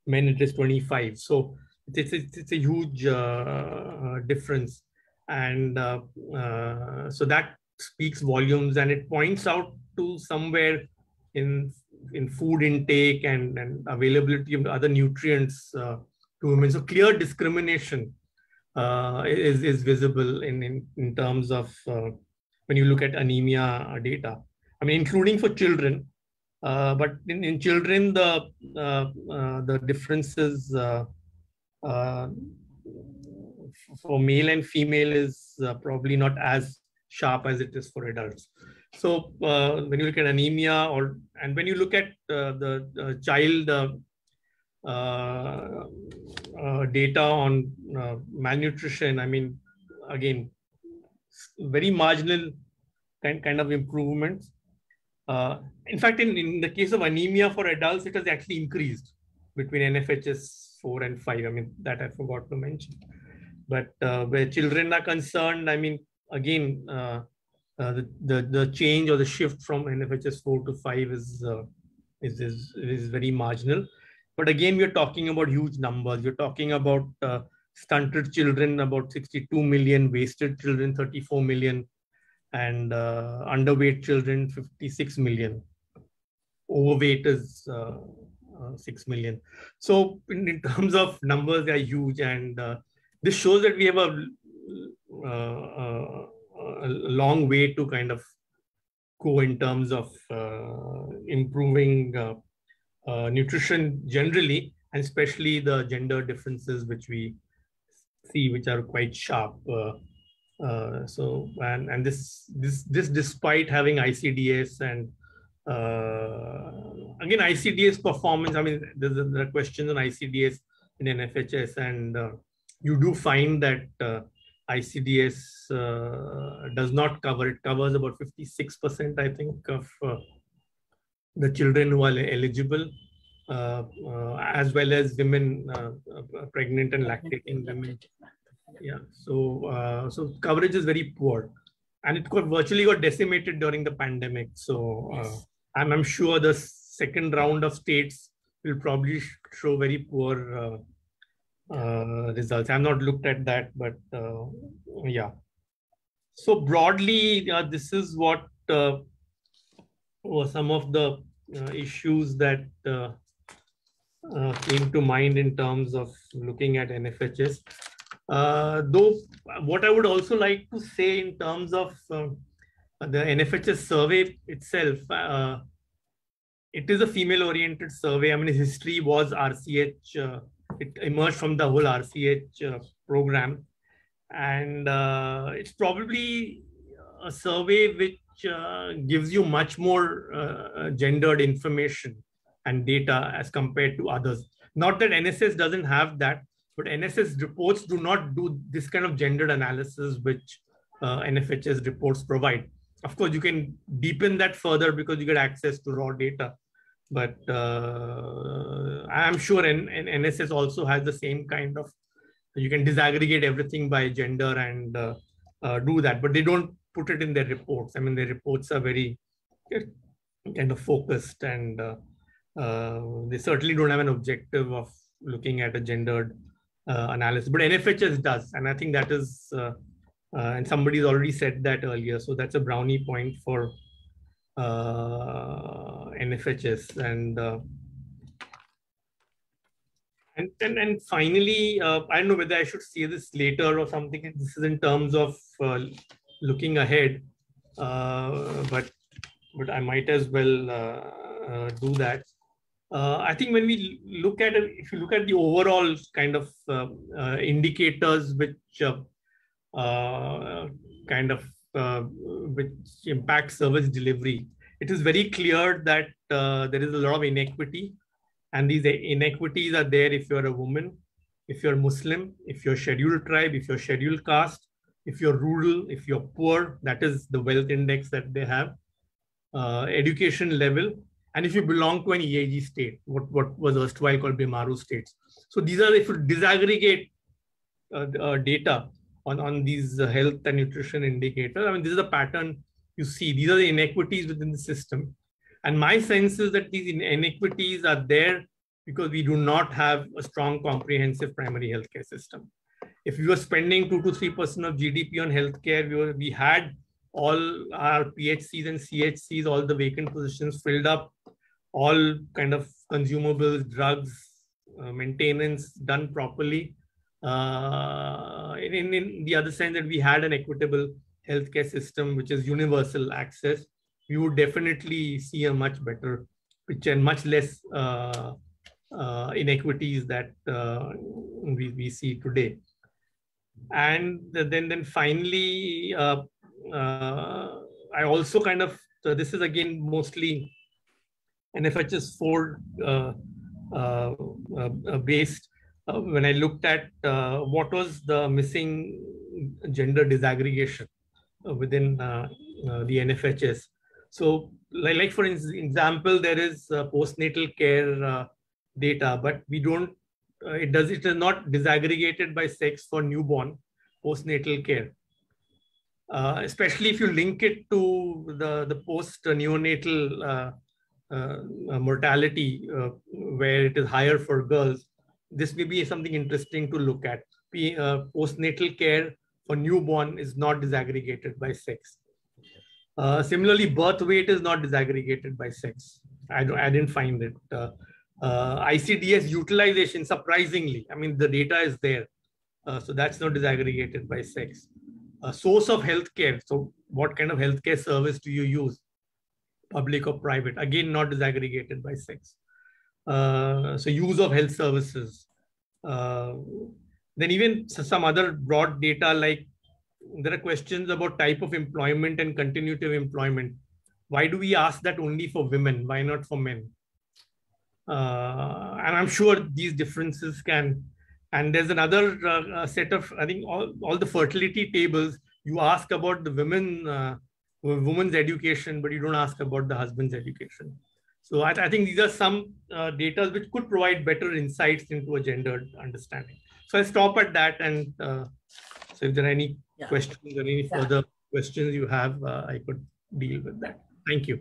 men it is twenty-five. So it's, it's, it's a huge uh, difference. And uh, uh, so that speaks volumes, and it points out to somewhere in in food intake and, and availability of other nutrients uh, to women. So clear discrimination uh, is, is visible in, in, in terms of uh, when you look at anemia data, I mean, including for children. Uh, but in, in children, the uh, uh, the differences uh, uh, for male and female is uh, probably not as sharp as it is for adults. So uh, when you look at anemia, or and when you look at uh, the uh, child uh, uh, uh, data on uh, malnutrition, I mean, again, very marginal kind kind of improvements. Uh, in fact, in, in the case of anemia for adults, it has actually increased between N F H S four and five. I mean, that I forgot to mention. But uh, where children are concerned, I mean, again, uh, uh, the, the the change or the shift from N F H S four to five is, uh, is, is, is very marginal. But again, we're talking about huge numbers. We're talking about uh, stunted children, about sixty-two million, wasted children, thirty-four million, and uh, underweight children, fifty-six million. Overweight is uh, uh, six million. So in, in terms of numbers, they are huge. And uh, this shows that we have a, uh, uh, a long way to kind of go in terms of uh, improving uh, uh, nutrition generally, and especially the gender differences which we see, which are quite sharp. Uh, Uh, so and and this this this despite having I C D S and uh, again I C D S performance. I mean, there's a, there are questions on I C D S in N F H S, and uh, you do find that uh, I C D S uh, does not cover it covers about fifty-six percent, I think, of uh, the children who are eligible, uh, uh, as well as women, uh, pregnant and lactating women. Yeah, so uh, so coverage is very poor, and it got virtually got decimated during the pandemic. So uh, yes. I'm, I'm sure the second round of states will probably show very poor uh, uh, results. I've not looked at that, but uh, yeah. So broadly, uh, this is what uh, were some of the uh, issues that uh, uh, came to mind in terms of looking at N F H S. Uh, though what I would also like to say in terms of uh, the N F H S survey itself, uh, it is a female-oriented survey. I mean, its history was R C H. Uh, it emerged from the whole R C H uh, program. And uh, it's probably a survey which uh, gives you much more uh, gendered information and data as compared to others. Not that N S S doesn't have that, but N S S reports do not do this kind of gendered analysis which uh, N F H S reports provide. Of course, you can deepen that further because you get access to raw data. But uh, I'm sure N N NSS also has the same kind of, you can disaggregate everything by gender and uh, uh, do that. But they don't put it in their reports. I mean, their reports are very kind of focused, and uh, uh, they certainly don't have an objective of looking at a gendered Uh, analysis, but N F H S does, and I think that is, uh, uh, and somebody's already said that earlier, so that's a brownie point for uh, N F H S, and, uh, and and and finally, uh, I don't know whether I should say this later or something. This is in terms of uh, looking ahead, uh, but but I might as well uh, uh, do that. Uh, I think when we look at it, if you look at the overall kind of uh, uh, indicators which uh, uh, kind of uh, which impact service delivery, it is very clear that uh, there is a lot of inequity, and these inequities are there if you're a woman, if you're Muslim, if you're scheduled tribe, if you're scheduled caste, if you're rural, if you're poor. That is the wealth index that they have, uh, education level, and if you belong to an E A G state, what, what was erstwhile called Bimaru states. So these are, if you disaggregate uh, uh, data on, on these uh, health and nutrition indicators, I mean, this is the pattern you see. These are the inequities within the system. And my sense is that these inequities are there because we do not have a strong comprehensive primary healthcare system. If we were spending two to three percent of G D P on healthcare, we were, we had all our P H Cs and C H Cs, all the vacant positions filled up, all kind of consumables, drugs, uh, maintenance done properly. Uh, in, in the other sense that we had an equitable healthcare system, which is universal access, we would definitely see a much better picture and much less uh, uh, inequities that uh, we, we see today. And then, then finally, uh, uh, I also kind of, so this is again mostly N F H S four uh, uh, uh, based. Uh, when I looked at uh, what was the missing gender disaggregation uh, within uh, uh, the N F H S. So like, like for example, there is uh, postnatal care uh, data, but we don't, uh, it does, it is not disaggregated by sex for newborn postnatal care. Uh, especially if you link it to the, the post neonatal uh, uh, mortality uh, where it is higher for girls. This may be something interesting to look at. P, uh, postnatal care for newborn is not disaggregated by sex. Uh, similarly, birth weight is not disaggregated by sex. I, don't, I didn't find it. Uh, uh, I C D S utilization, surprisingly, I mean, the data is there. Uh, so that's not disaggregated by sex. Uh, source of healthcare. So what kind of healthcare service do you use? Public or private? Again, not disaggregated by sex. Uh, so use of health services. Uh, then even some other broad data, like there are questions about type of employment and continuity of employment. Why do we ask that only for women? Why not for men? Uh, and I'm sure these differences can, and there's another uh, set of, I think all, all the fertility tables, you ask about the women, uh, women's education, but you don't ask about the husband's education. So I, th I think these are some uh, data which could provide better insights into a gendered understanding. So I'll stop at that. And uh, so if there are any yeah. questions or any yeah. further questions you have, uh, I could deal with that. Thank you.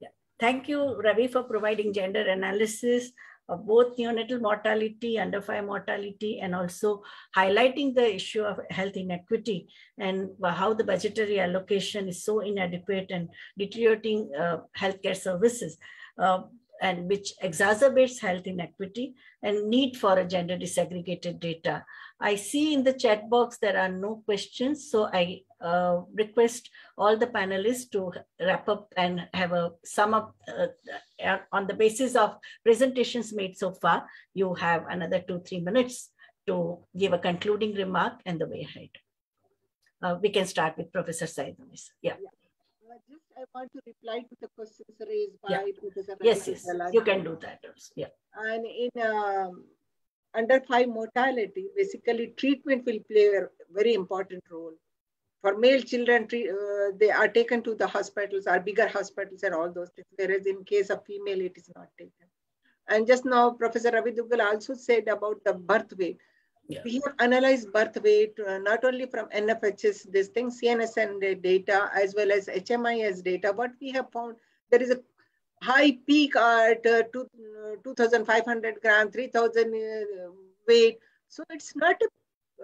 Yeah. Thank you, Ravi, for providing gender analysis of both neonatal mortality, under five mortality, and also highlighting the issue of health inequity and how the budgetary allocation is so inadequate and deteriorating uh, healthcare services, uh, and which exacerbates health inequity and need for a gender disaggregated data. I see in the chat box there are no questions, so I uh, request all the panelists to wrap up and have a sum up uh, on the basis of presentations made so far. You have another two, three minutes to give a concluding remark and the way ahead. Uh, we can start with Professor Sayeed Unisa. Yeah. yeah. Just I want to reply to the questions raised by yeah. Professor Yes, yes. you can do that. Yeah. And in um, under five mortality, basically treatment will play a very important role. For male children, uh, they are taken to the hospitals, or bigger hospitals and all those things, whereas in case of female, it is not taken. And just now, Professor Ravi Duggal also said about the birth weight. Yeah. We have analyzed birth weight, uh, not only from N F H S, this thing, C N S N data, as well as H M I S data, but we have found there is a high peak at uh, two thousand five hundred gram, three thousand uh, weight. So it's not a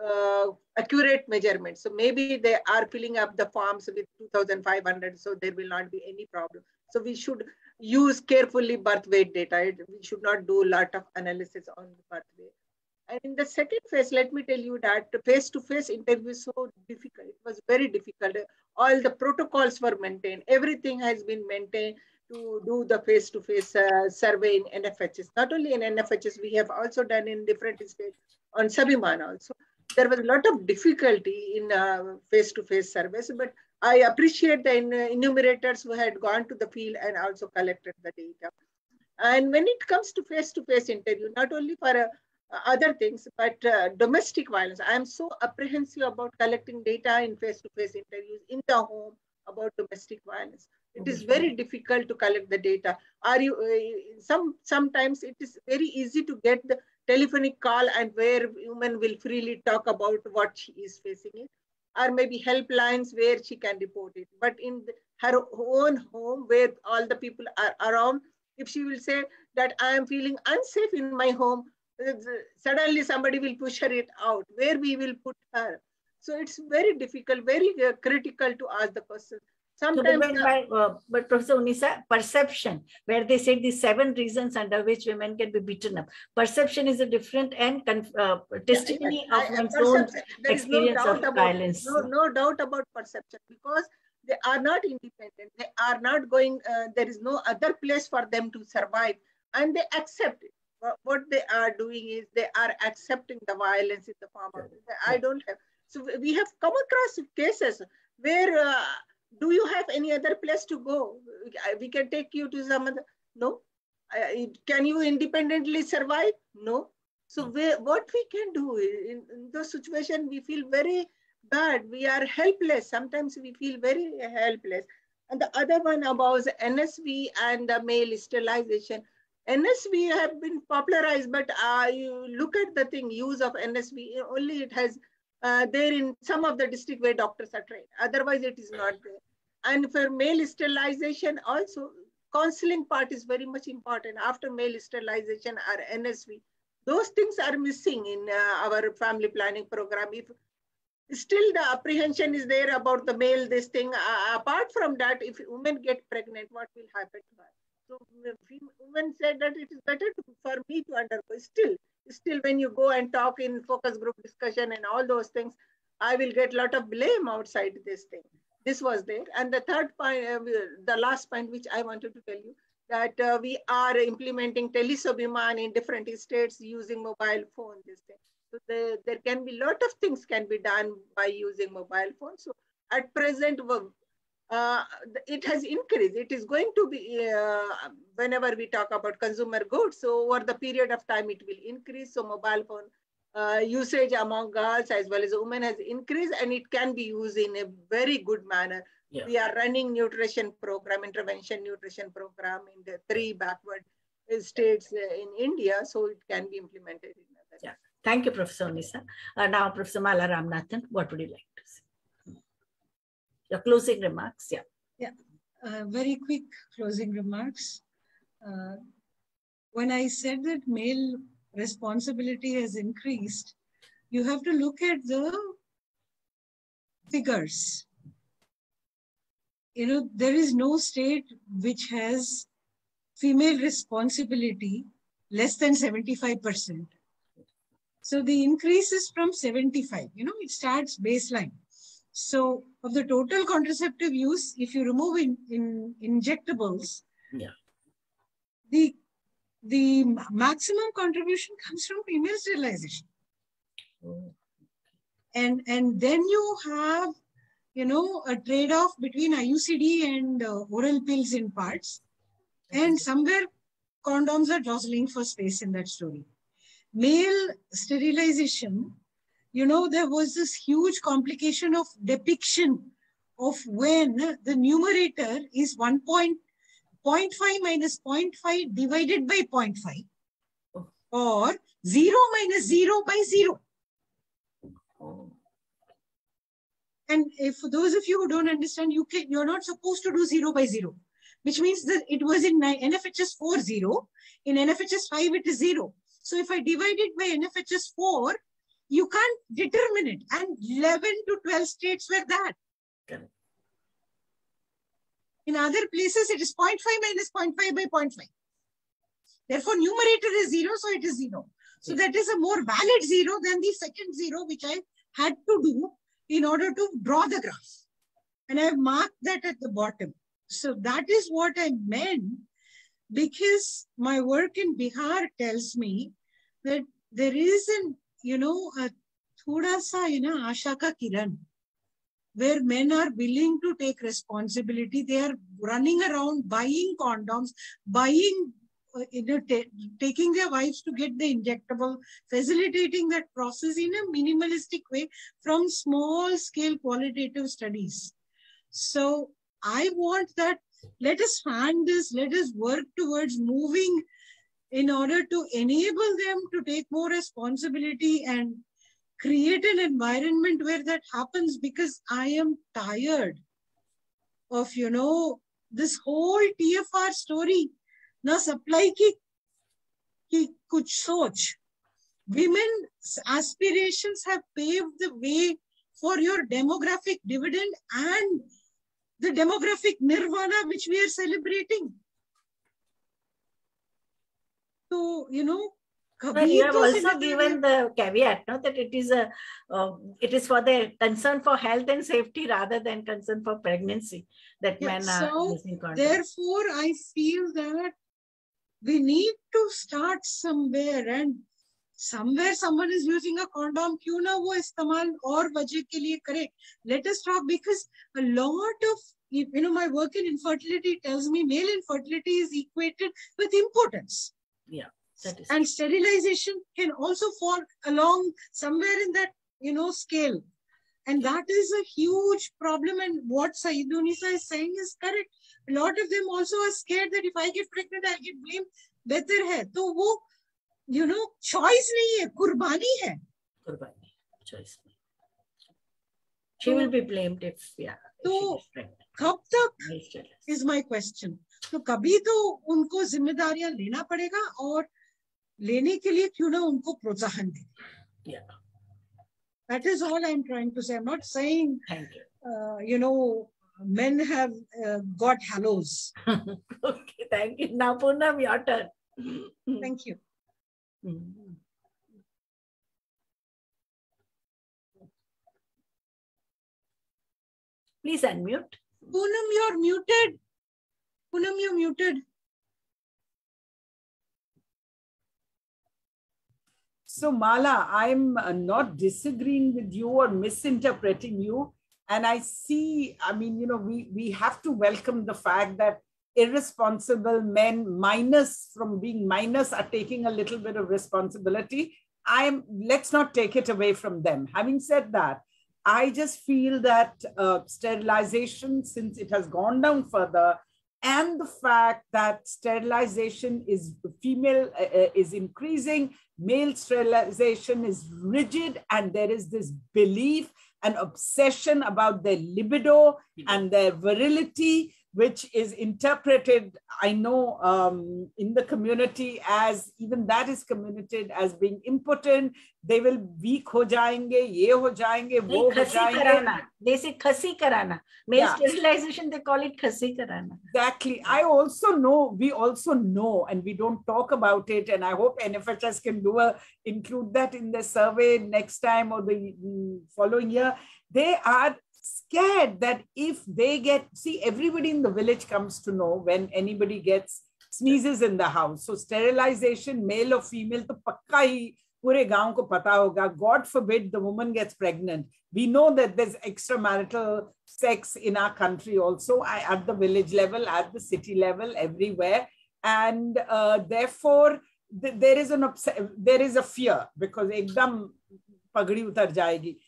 uh, accurate measurement. So maybe they are filling up the forms with two thousand five hundred, so there will not be any problem. So we should use carefully birth weight data. We should not do a lot of analysis on the birth weight. And in the second phase, let me tell you that face-to-face interview is so difficult. It was very difficult. All the protocols were maintained. Everything has been maintained to do the face-to-face uh, survey in N F H S. Not only in N F H S, we have also done in different states on Sabiman also. There was a lot of difficulty in face-to-face uh, -face surveys, but I appreciate the enumerators who had gone to the field and also collected the data. And when it comes to face-to-face -face interview, not only for a other things, but uh, domestic violence. I am so apprehensive about collecting data in face-to-face -face interviews in the home about domestic violence. It is very difficult to collect the data. Are you uh, some sometimes it is very easy to get the telephonic call and where women will freely talk about what she is facing it, or maybe helplines where she can report it. But in the, her own home where all the people are around, if she will say, that I am feeling unsafe in my home, suddenly somebody will push her it out, where we will put her. So it's very difficult, very uh, critical to ask the question. Sometimes, so by, uh, but Professor Unisa, perception, where they said the seven reasons under which women can be beaten up. Perception is a different and uh, testimony yeah, yeah, of one's own experience no of about, violence. No, no doubt about perception, because they are not independent. They are not going, uh, there is no other place for them to survive. And they accept it. What they are doing is they are accepting the violence in the form of, I don't have. So we have come across cases where, uh, do you have any other place to go? We can take you to some other, no. I, can you independently survive? No. So we, what we can do in, in those situations, we feel very bad. We are helpless. Sometimes we feel very helpless. And the other one about N S V and the male sterilization. N S V have been popularized, but uh, you look at the thing, use of N S V, only it has uh, there in some of the district where doctors are trained. Otherwise, it is not there. And for male sterilization also, counseling part is very much important. After male sterilization or N S V, those things are missing in uh, our family planning program. If still the apprehension is there about the male, this thing, uh, apart from that, if women get pregnant, what will happen to her? So women said that it is better to, for me to undergo. Still, still when you go and talk in focus group discussion and all those things, I will get a lot of blame outside this thing. This was there. And the third point, uh, the last point which I wanted to tell you, that uh, we are implementing telesobiman in different states using mobile phone. This thing. So the, there can be a lot of things can be done by using mobile phone. So at present, Uh, it has increased. It is going to be, uh, whenever we talk about consumer goods, so over the period of time, it will increase. So mobile phone uh, usage among girls as well as women has increased, and it can be used in a very good manner. Yeah. We are running nutrition program, intervention nutrition program in the three backward states in India, so it can be implemented. In other yeah. Thank you, Professor Unisa. Uh, now, Professor Mala Ramanathan, what would you like? The closing remarks, yeah. Yeah, uh, very quick closing remarks. Uh, when I said that male responsibility has increased, you have to look at the figures. You know, there is no state which has female responsibility less than seventy-five percent. So the increase is from seventy-five, you know, it starts baseline. So of the total contraceptive use, if you remove in, in injectables, yeah. the, the maximum contribution comes from female sterilization. Oh. And, and then you have, you know, a trade-off between I U C D and uh, oral pills in parts. And somewhere condoms are jostling for space in that story. Male sterilization, you know, there was this huge complication of depiction of when the numerator is one point five minus zero point five divided by zero point five or zero minus zero by zero. And if those of you who don't understand, you can, you're not supposed to do zero by zero, which means that it was in N F H S four zero, in N F H S five it is zero. So if I divide it by N F H S four, you can't determine it. And eleven to twelve states were that. Okay. In other places, it is zero point five minus zero point five by zero point five. Therefore, numerator is zero, so it is zero. So okay. That is a more valid zero than the second zero, which I had to do in order to draw the graph. And I've marked that at the bottom. So that is what I meant, because my work in Bihar tells me that there is an you know, uh, thoda sa, you know, asha ka kiran, where men are willing to take responsibility. They are running around buying condoms, buying, uh, you know, taking their wives to get the injectable, facilitating that process in a minimalistic way from small scale qualitative studies. So I want that, let us find this, let us work towards moving in order to enable them to take more responsibility and create an environment where that happens, because I am tired of, you know, this whole T F R story. Na supply ki Kuch Soch. Women's aspirations have paved the way for your demographic dividend and the demographic nirvana which we are celebrating. So, you know, well, you have also given the caveat, no, that it is a uh, it is for the concern for health and safety rather than concern for pregnancy that yeah, men so are using condoms. Therefore, I feel that we need to start somewhere, and somewhere someone is using a condom. Kyun na wo istemal aur wajah ke liye kare? Let us talk, because a lot of, you know, my work in infertility tells me male infertility is equated with impotence. Yeah. And sterilization can also fall along somewhere in that, you know, scale. And that is a huge problem. And what Sayeed Unisa is saying is correct. A lot of them also are scared that if I get pregnant, I'll get blamed. Better hai. So, wo, you know, choice nahi hai, kurbani hai. Kurbani, choice. She will be blamed if, yeah. So, kab tak is my question. So, kabhi to unko zimmedariyan lena padega, aur लेने के लिए क्यों ना उनको प्रोत्साहन दें। That is all I'm trying to say. I'm not saying, uh, you know, men have uh, got hallows. Okay, thank you. Now, Poonam, your turn. Thank you. Mm-hmm. Please unmute. Poonam, you're muted. Poonam, you're muted. So, Mala, I'm not disagreeing with you or misinterpreting you. And I see, I mean, you know, we, we have to welcome the fact that irresponsible men, minus from being minus, are taking a little bit of responsibility. I'm, let's not take it away from them. Having said that, I just feel that uh, sterilization, since it has gone down further, and the fact that sterilization is female uh, is increasing, male sterilization is rigid, and there is this belief and obsession about their libido and their virility, which is interpreted, I know, um, in the community as, even that is communicated as being impotent. They will weak ho jayenge, ye ho jayenge, wo ho jayenge. They say khasi karana. Male yeah. sterilization, they call it khasi karana. Exactly. I also know, we also know, and we don't talk about it, and I hope N F H S can do a, include that in the survey next time or the following year. They are scared that if they get, see, everybody in the village comes to know when anybody gets sneezes in the house. So sterilization, male or female, to pakka hi pure gaon ko pata hoga. God forbid the woman gets pregnant. We know that there's extramarital sex in our country also, at the village level, at the city level, everywhere. And uh, therefore, th there is an there is a fear, because ekdam pagdi utar jayegi.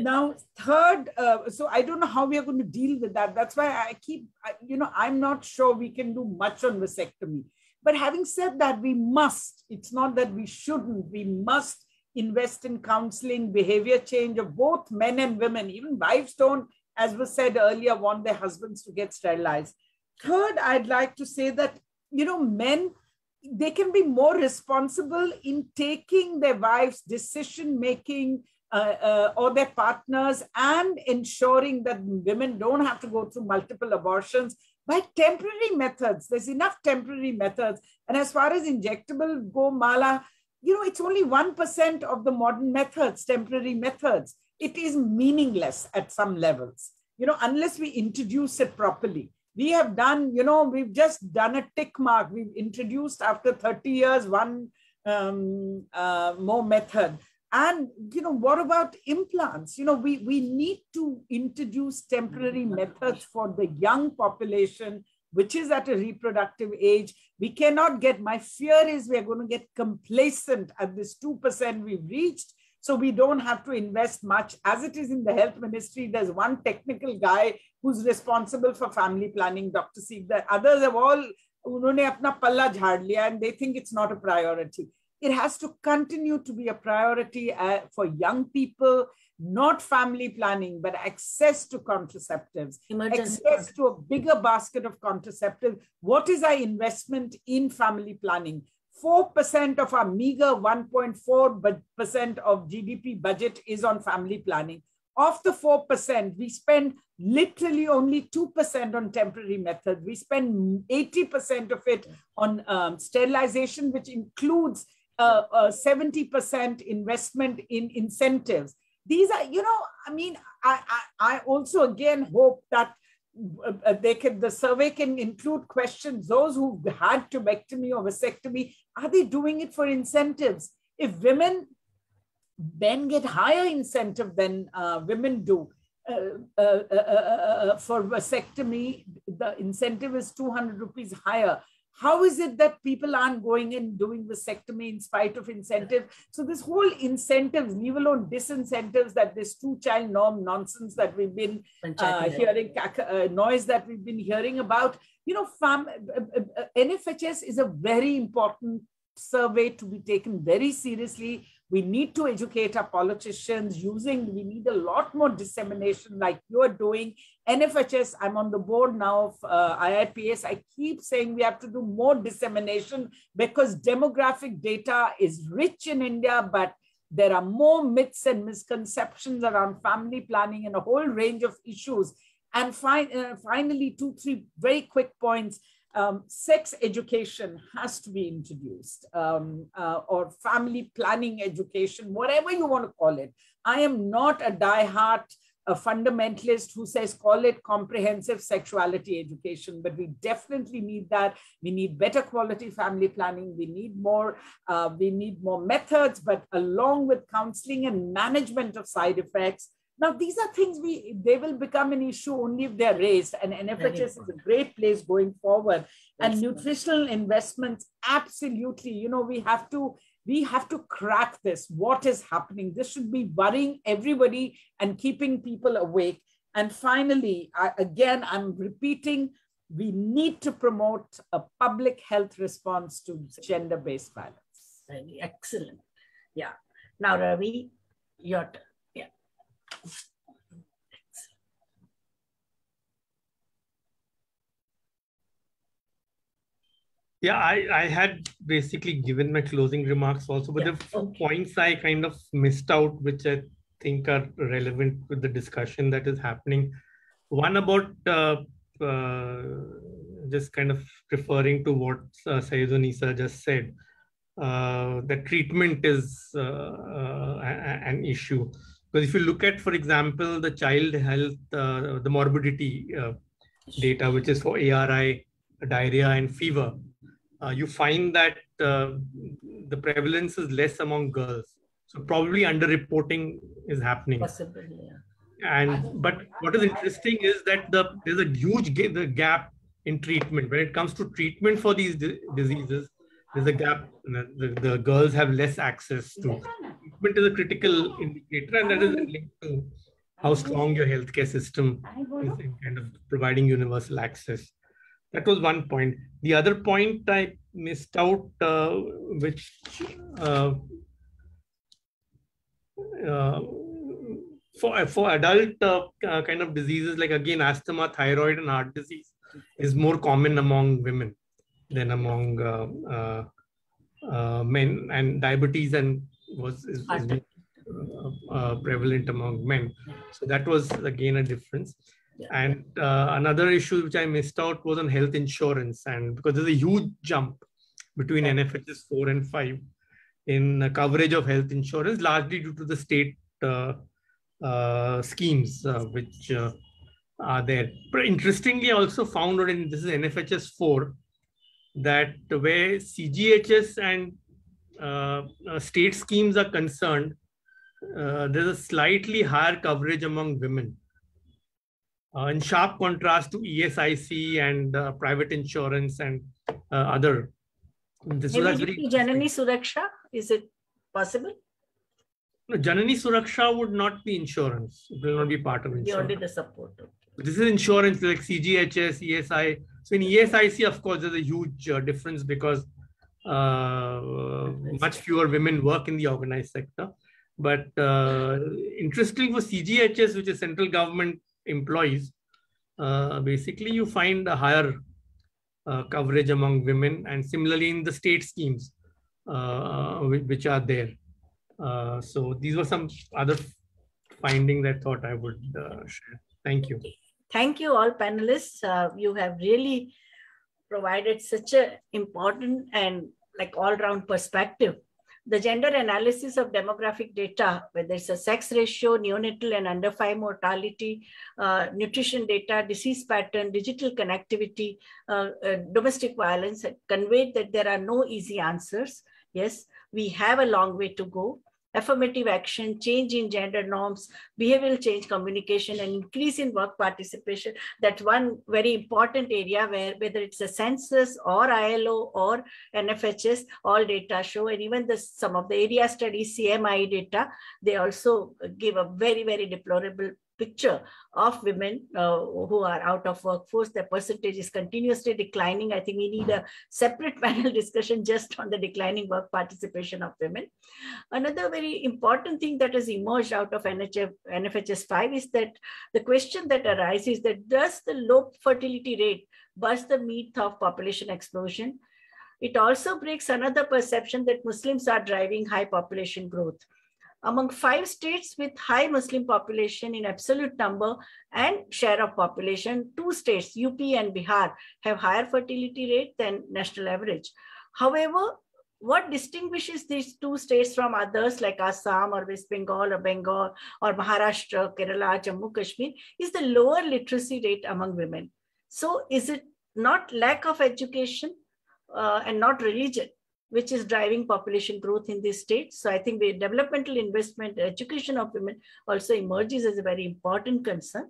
Now, third, uh, so I don't know how we are going to deal with that. That's why I keep, I, you know, I'm not sure we can do much on vasectomy. But having said that, we must, it's not that we shouldn't, we must invest in counseling, behavior change of both men and women. Even wives don't, as was said earlier, want their husbands to get sterilized. Third, I'd like to say that, you know, men, they can be more responsible in taking their wives' decision-making, Uh, uh, or their partners, and ensuring that women don't have to go through multiple abortions by temporary methods. There's enough temporary methods. And as far as injectable go, Mala, you know, it's only one percent of the modern methods, temporary methods. It is meaningless at some levels, you know, unless we introduce it properly. We have done, you know, we've just done a tick mark. We've introduced after thirty years, one um, uh, more method. And, you know, what about implants? You know, we, we need to introduce temporary methods for the young population, which is at a reproductive age. We cannot get, my fear is we're going to get complacent at this two percent we've reached. So we don't have to invest much. As it is in the health ministry, there's one technical guy who's responsible for family planning, Doctor Sikdar. Others have all, unhone apna palla jhaad liya, and they think it's not a priority. It has to continue to be a priority uh, for young people, not family planning, but access to contraceptives, emergency access to a bigger basket of contraceptives. What is our investment in family planning? four percent of our meager one point four percent of G D P budget is on family planning. Of the four percent, we spend literally only two percent on temporary method. We spend eighty percent of it on um, sterilization, which includes uh, uh, seventy percent investment in incentives. These are, you know, I mean, I, I, I also again hope that They can, the survey can include questions. Those who had tubectomy or vasectomy, are they doing it for incentives? If women, men get higher incentive than uh, women do. Uh, uh, uh, uh, for vasectomy, the incentive is two hundred rupees higher. How is it that people aren't going and doing vasectomy in spite of incentive? So this whole incentives, leave alone disincentives, that this two-child norm nonsense that we've been uh, hearing, uh, noise that we've been hearing about. You know, fam uh, uh, N F H S is a very important survey to be taken very seriously. We need to educate our politicians using, we need a lot more dissemination like you're doing. N F H S, I'm on the board now of uh, I I P S. I keep saying we have to do more dissemination because demographic data is rich in India, but there are more myths and misconceptions around family planning and a whole range of issues. And fi uh, finally, two, three very quick points. Um, sex education has to be introduced um, uh, or family planning education, whatever you want to call it. I am not a diehard a fundamentalist who says call it comprehensive sexuality education, but we definitely need that. We need better quality family planning. We need more, uh, we need more methods, but along with counseling and management of side effects. Now, these are things we, they will become an issue only if they're raised, and N F H S is a great place going forward. That's and nutritional nice. investments, absolutely. You know, we have to, we have to crack this. What is happening? This should be worrying everybody and keeping people awake. And finally, I, again, I'm repeating, we need to promote a public health response to gender-based violence. Excellent. Yeah. Now, Ravi, your turn. Yeah, I, I had basically given my closing remarks also, but yeah. the okay. points I kind of missed out, which I think are relevant with the discussion that is happening. One about uh, uh, just kind of referring to what uh, Sayeed Unisa just said, uh, that treatment is uh, uh, an issue. Because if you look at, for example, the child health, uh, the morbidity uh, data, which is for A R I, diarrhea, and fever, uh, you find that uh, the prevalence is less among girls. So probably underreporting is happening. Possibly, yeah. And but what is interesting is that the there's a huge ga the gap in treatment when it comes to treatment for these di diseases. There's a gap. The, the girls have less access to. Treatment is a critical indicator, and that is linked to how strong your healthcare system is in kind of providing universal access. That was one point. The other point I missed out, uh, which uh, uh, for for adult uh, uh, kind of diseases like again asthma, thyroid, and heart disease is more common among women than among uh, uh, uh, men, and diabetes and was is, is uh, uh, prevalent among men. So that was again a difference. Yeah. And uh, another issue which I missed out was on health insurance, and because there's a huge jump between yeah. N F H S four and five in uh, coverage of health insurance, largely due to the state uh, uh, schemes uh, which uh, are there. But interestingly, I also found out in this is N F H S four that where C G H S and Uh, uh, state schemes are concerned, uh, there's a slightly higher coverage among women, uh, in sharp contrast to E S I C and uh, private insurance and uh, other. This so that's very Janani Suraksha, is it possible? No, Janani Suraksha would not be insurance. It will not be part of insurance. Only the support. Okay. This is insurance like C G H S, E S I. So in E S I C, of course, there's a huge uh, difference because Uh, much fewer women work in the organized sector. But uh, interesting for C G H S, which is central government employees, uh, basically you find a higher uh, coverage among women. And similarly in the state schemes, uh, which are there. Uh, so these were some other findings I thought I would uh, share. Thank you. Thank you all panelists. Uh, you have really provided such an important and like all-round perspective. The gender analysis of demographic data, whether it's a sex ratio, neonatal and under five mortality, uh, nutrition data, disease pattern, digital connectivity, uh, uh, domestic violence, conveyed that there are no easy answers. Yes, we have a long way to go. Affirmative action, change in gender norms, behavioral change, communication, and increase in work participation. That's one very important area where whether it's a census or I L O or N F H S, all data show, and even the, some of the area studies, C M I data, they also give a very, very deplorable picture of women uh, who are out of workforce. Their percentage is continuously declining. I think we need a separate panel discussion just on the declining work participation of women. Another very important thing that has emerged out of N F H S five is that the question that arises that does the low fertility rate burst the myth of population explosion? It also breaks another perception that Muslims are driving high population growth. Among five states with high Muslim population in absolute number and share of population, two states, U P and Bihar, have higher fertility rate than national average. However, what distinguishes these two states from others like Assam or West Bengal or Bengal or Maharashtra, Kerala, Jammu, Kashmir is the lower literacy rate among women. So is it not lack of education uh, and not religion which is driving population growth in these states? So I think the developmental investment, education of women also emerges as a very important concern.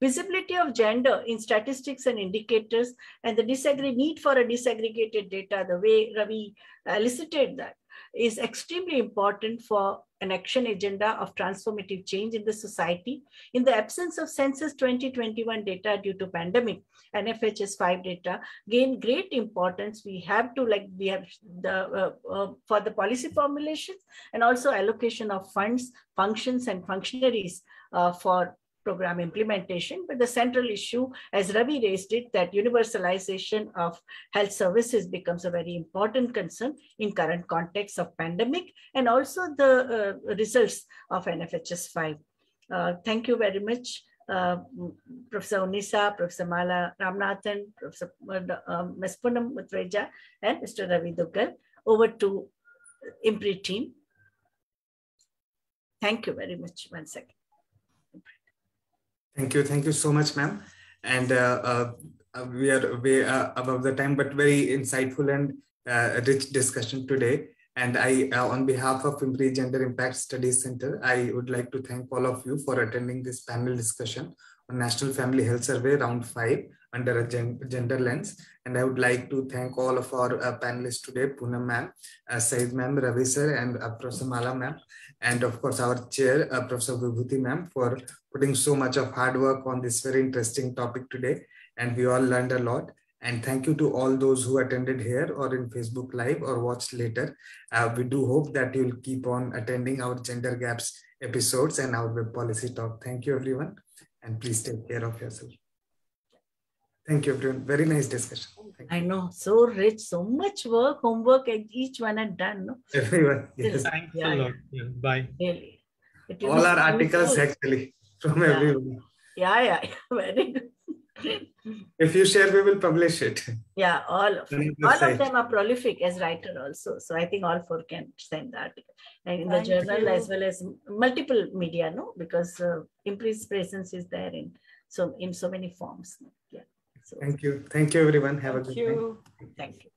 Visibility of gender in statistics and indicators and the disaggregate need for a disaggregated data, the way Ravi elicited that, is extremely important for an action agenda of transformative change in the society. In the absence of census twenty twenty-one data due to pandemic, N F H S five data gain great importance. We have to like we have the uh, uh, for the policy formulations and also allocation of funds, functions, and functionaries uh, for program implementation. But the central issue, as Ravi raised it, that universalization of health services becomes a very important concern in current context of pandemic and also the uh, results of N F H S five. Uh, thank you very much, uh, Professor Unisa, Professor Mala Ramanathan, Professor uh, Miz Poonam Muttreja, and Mister Ravi Duggal. Over to I M P R I team. Thank you very much once again. Thank you. Thank you so much, ma'am. And uh, uh, we are way uh, above the time, but very insightful and uh, rich discussion today. And I, uh, on behalf of I M P R I Gender Impact Studies Center, I would like to thank all of you for attending this panel discussion on National Family Health Survey Round five under a gen gender lens. And I would like to thank all of our uh, panelists today, Poonam ma'am, uh, Sayeed ma'am, Ravi sir, and uh, Professor Mala ma'am. And of course, our chair, uh, Professor Vibhuti ma'am, for putting so much of hard work on this very interesting topic today. And we all learned a lot. And thank you to all those who attended here or in Facebook Live or watched later. Uh, we do hope that you'll keep on attending our gender gaps episodes and our web policy talk. Thank you, everyone. And please take care of yourself. Thank you, everyone. Very nice discussion. I know, so rich, so much work, homework, and each one had done. No? Everyone, yes. Thanks yeah. a lot. Yeah. Bye. Really. All our articles, good. Actually, from yeah. everyone. Yeah, yeah, very good. If you share, we will publish it. Yeah, all of them. All site. of them are prolific as writer also. So I think all four can send the article. And in Thank the journal you. as well as multiple media, no? Because uh, I M P R I's presence is there in so, in so many forms. Yeah. So, thank you. Thank you, everyone. Have a good day. Thank you.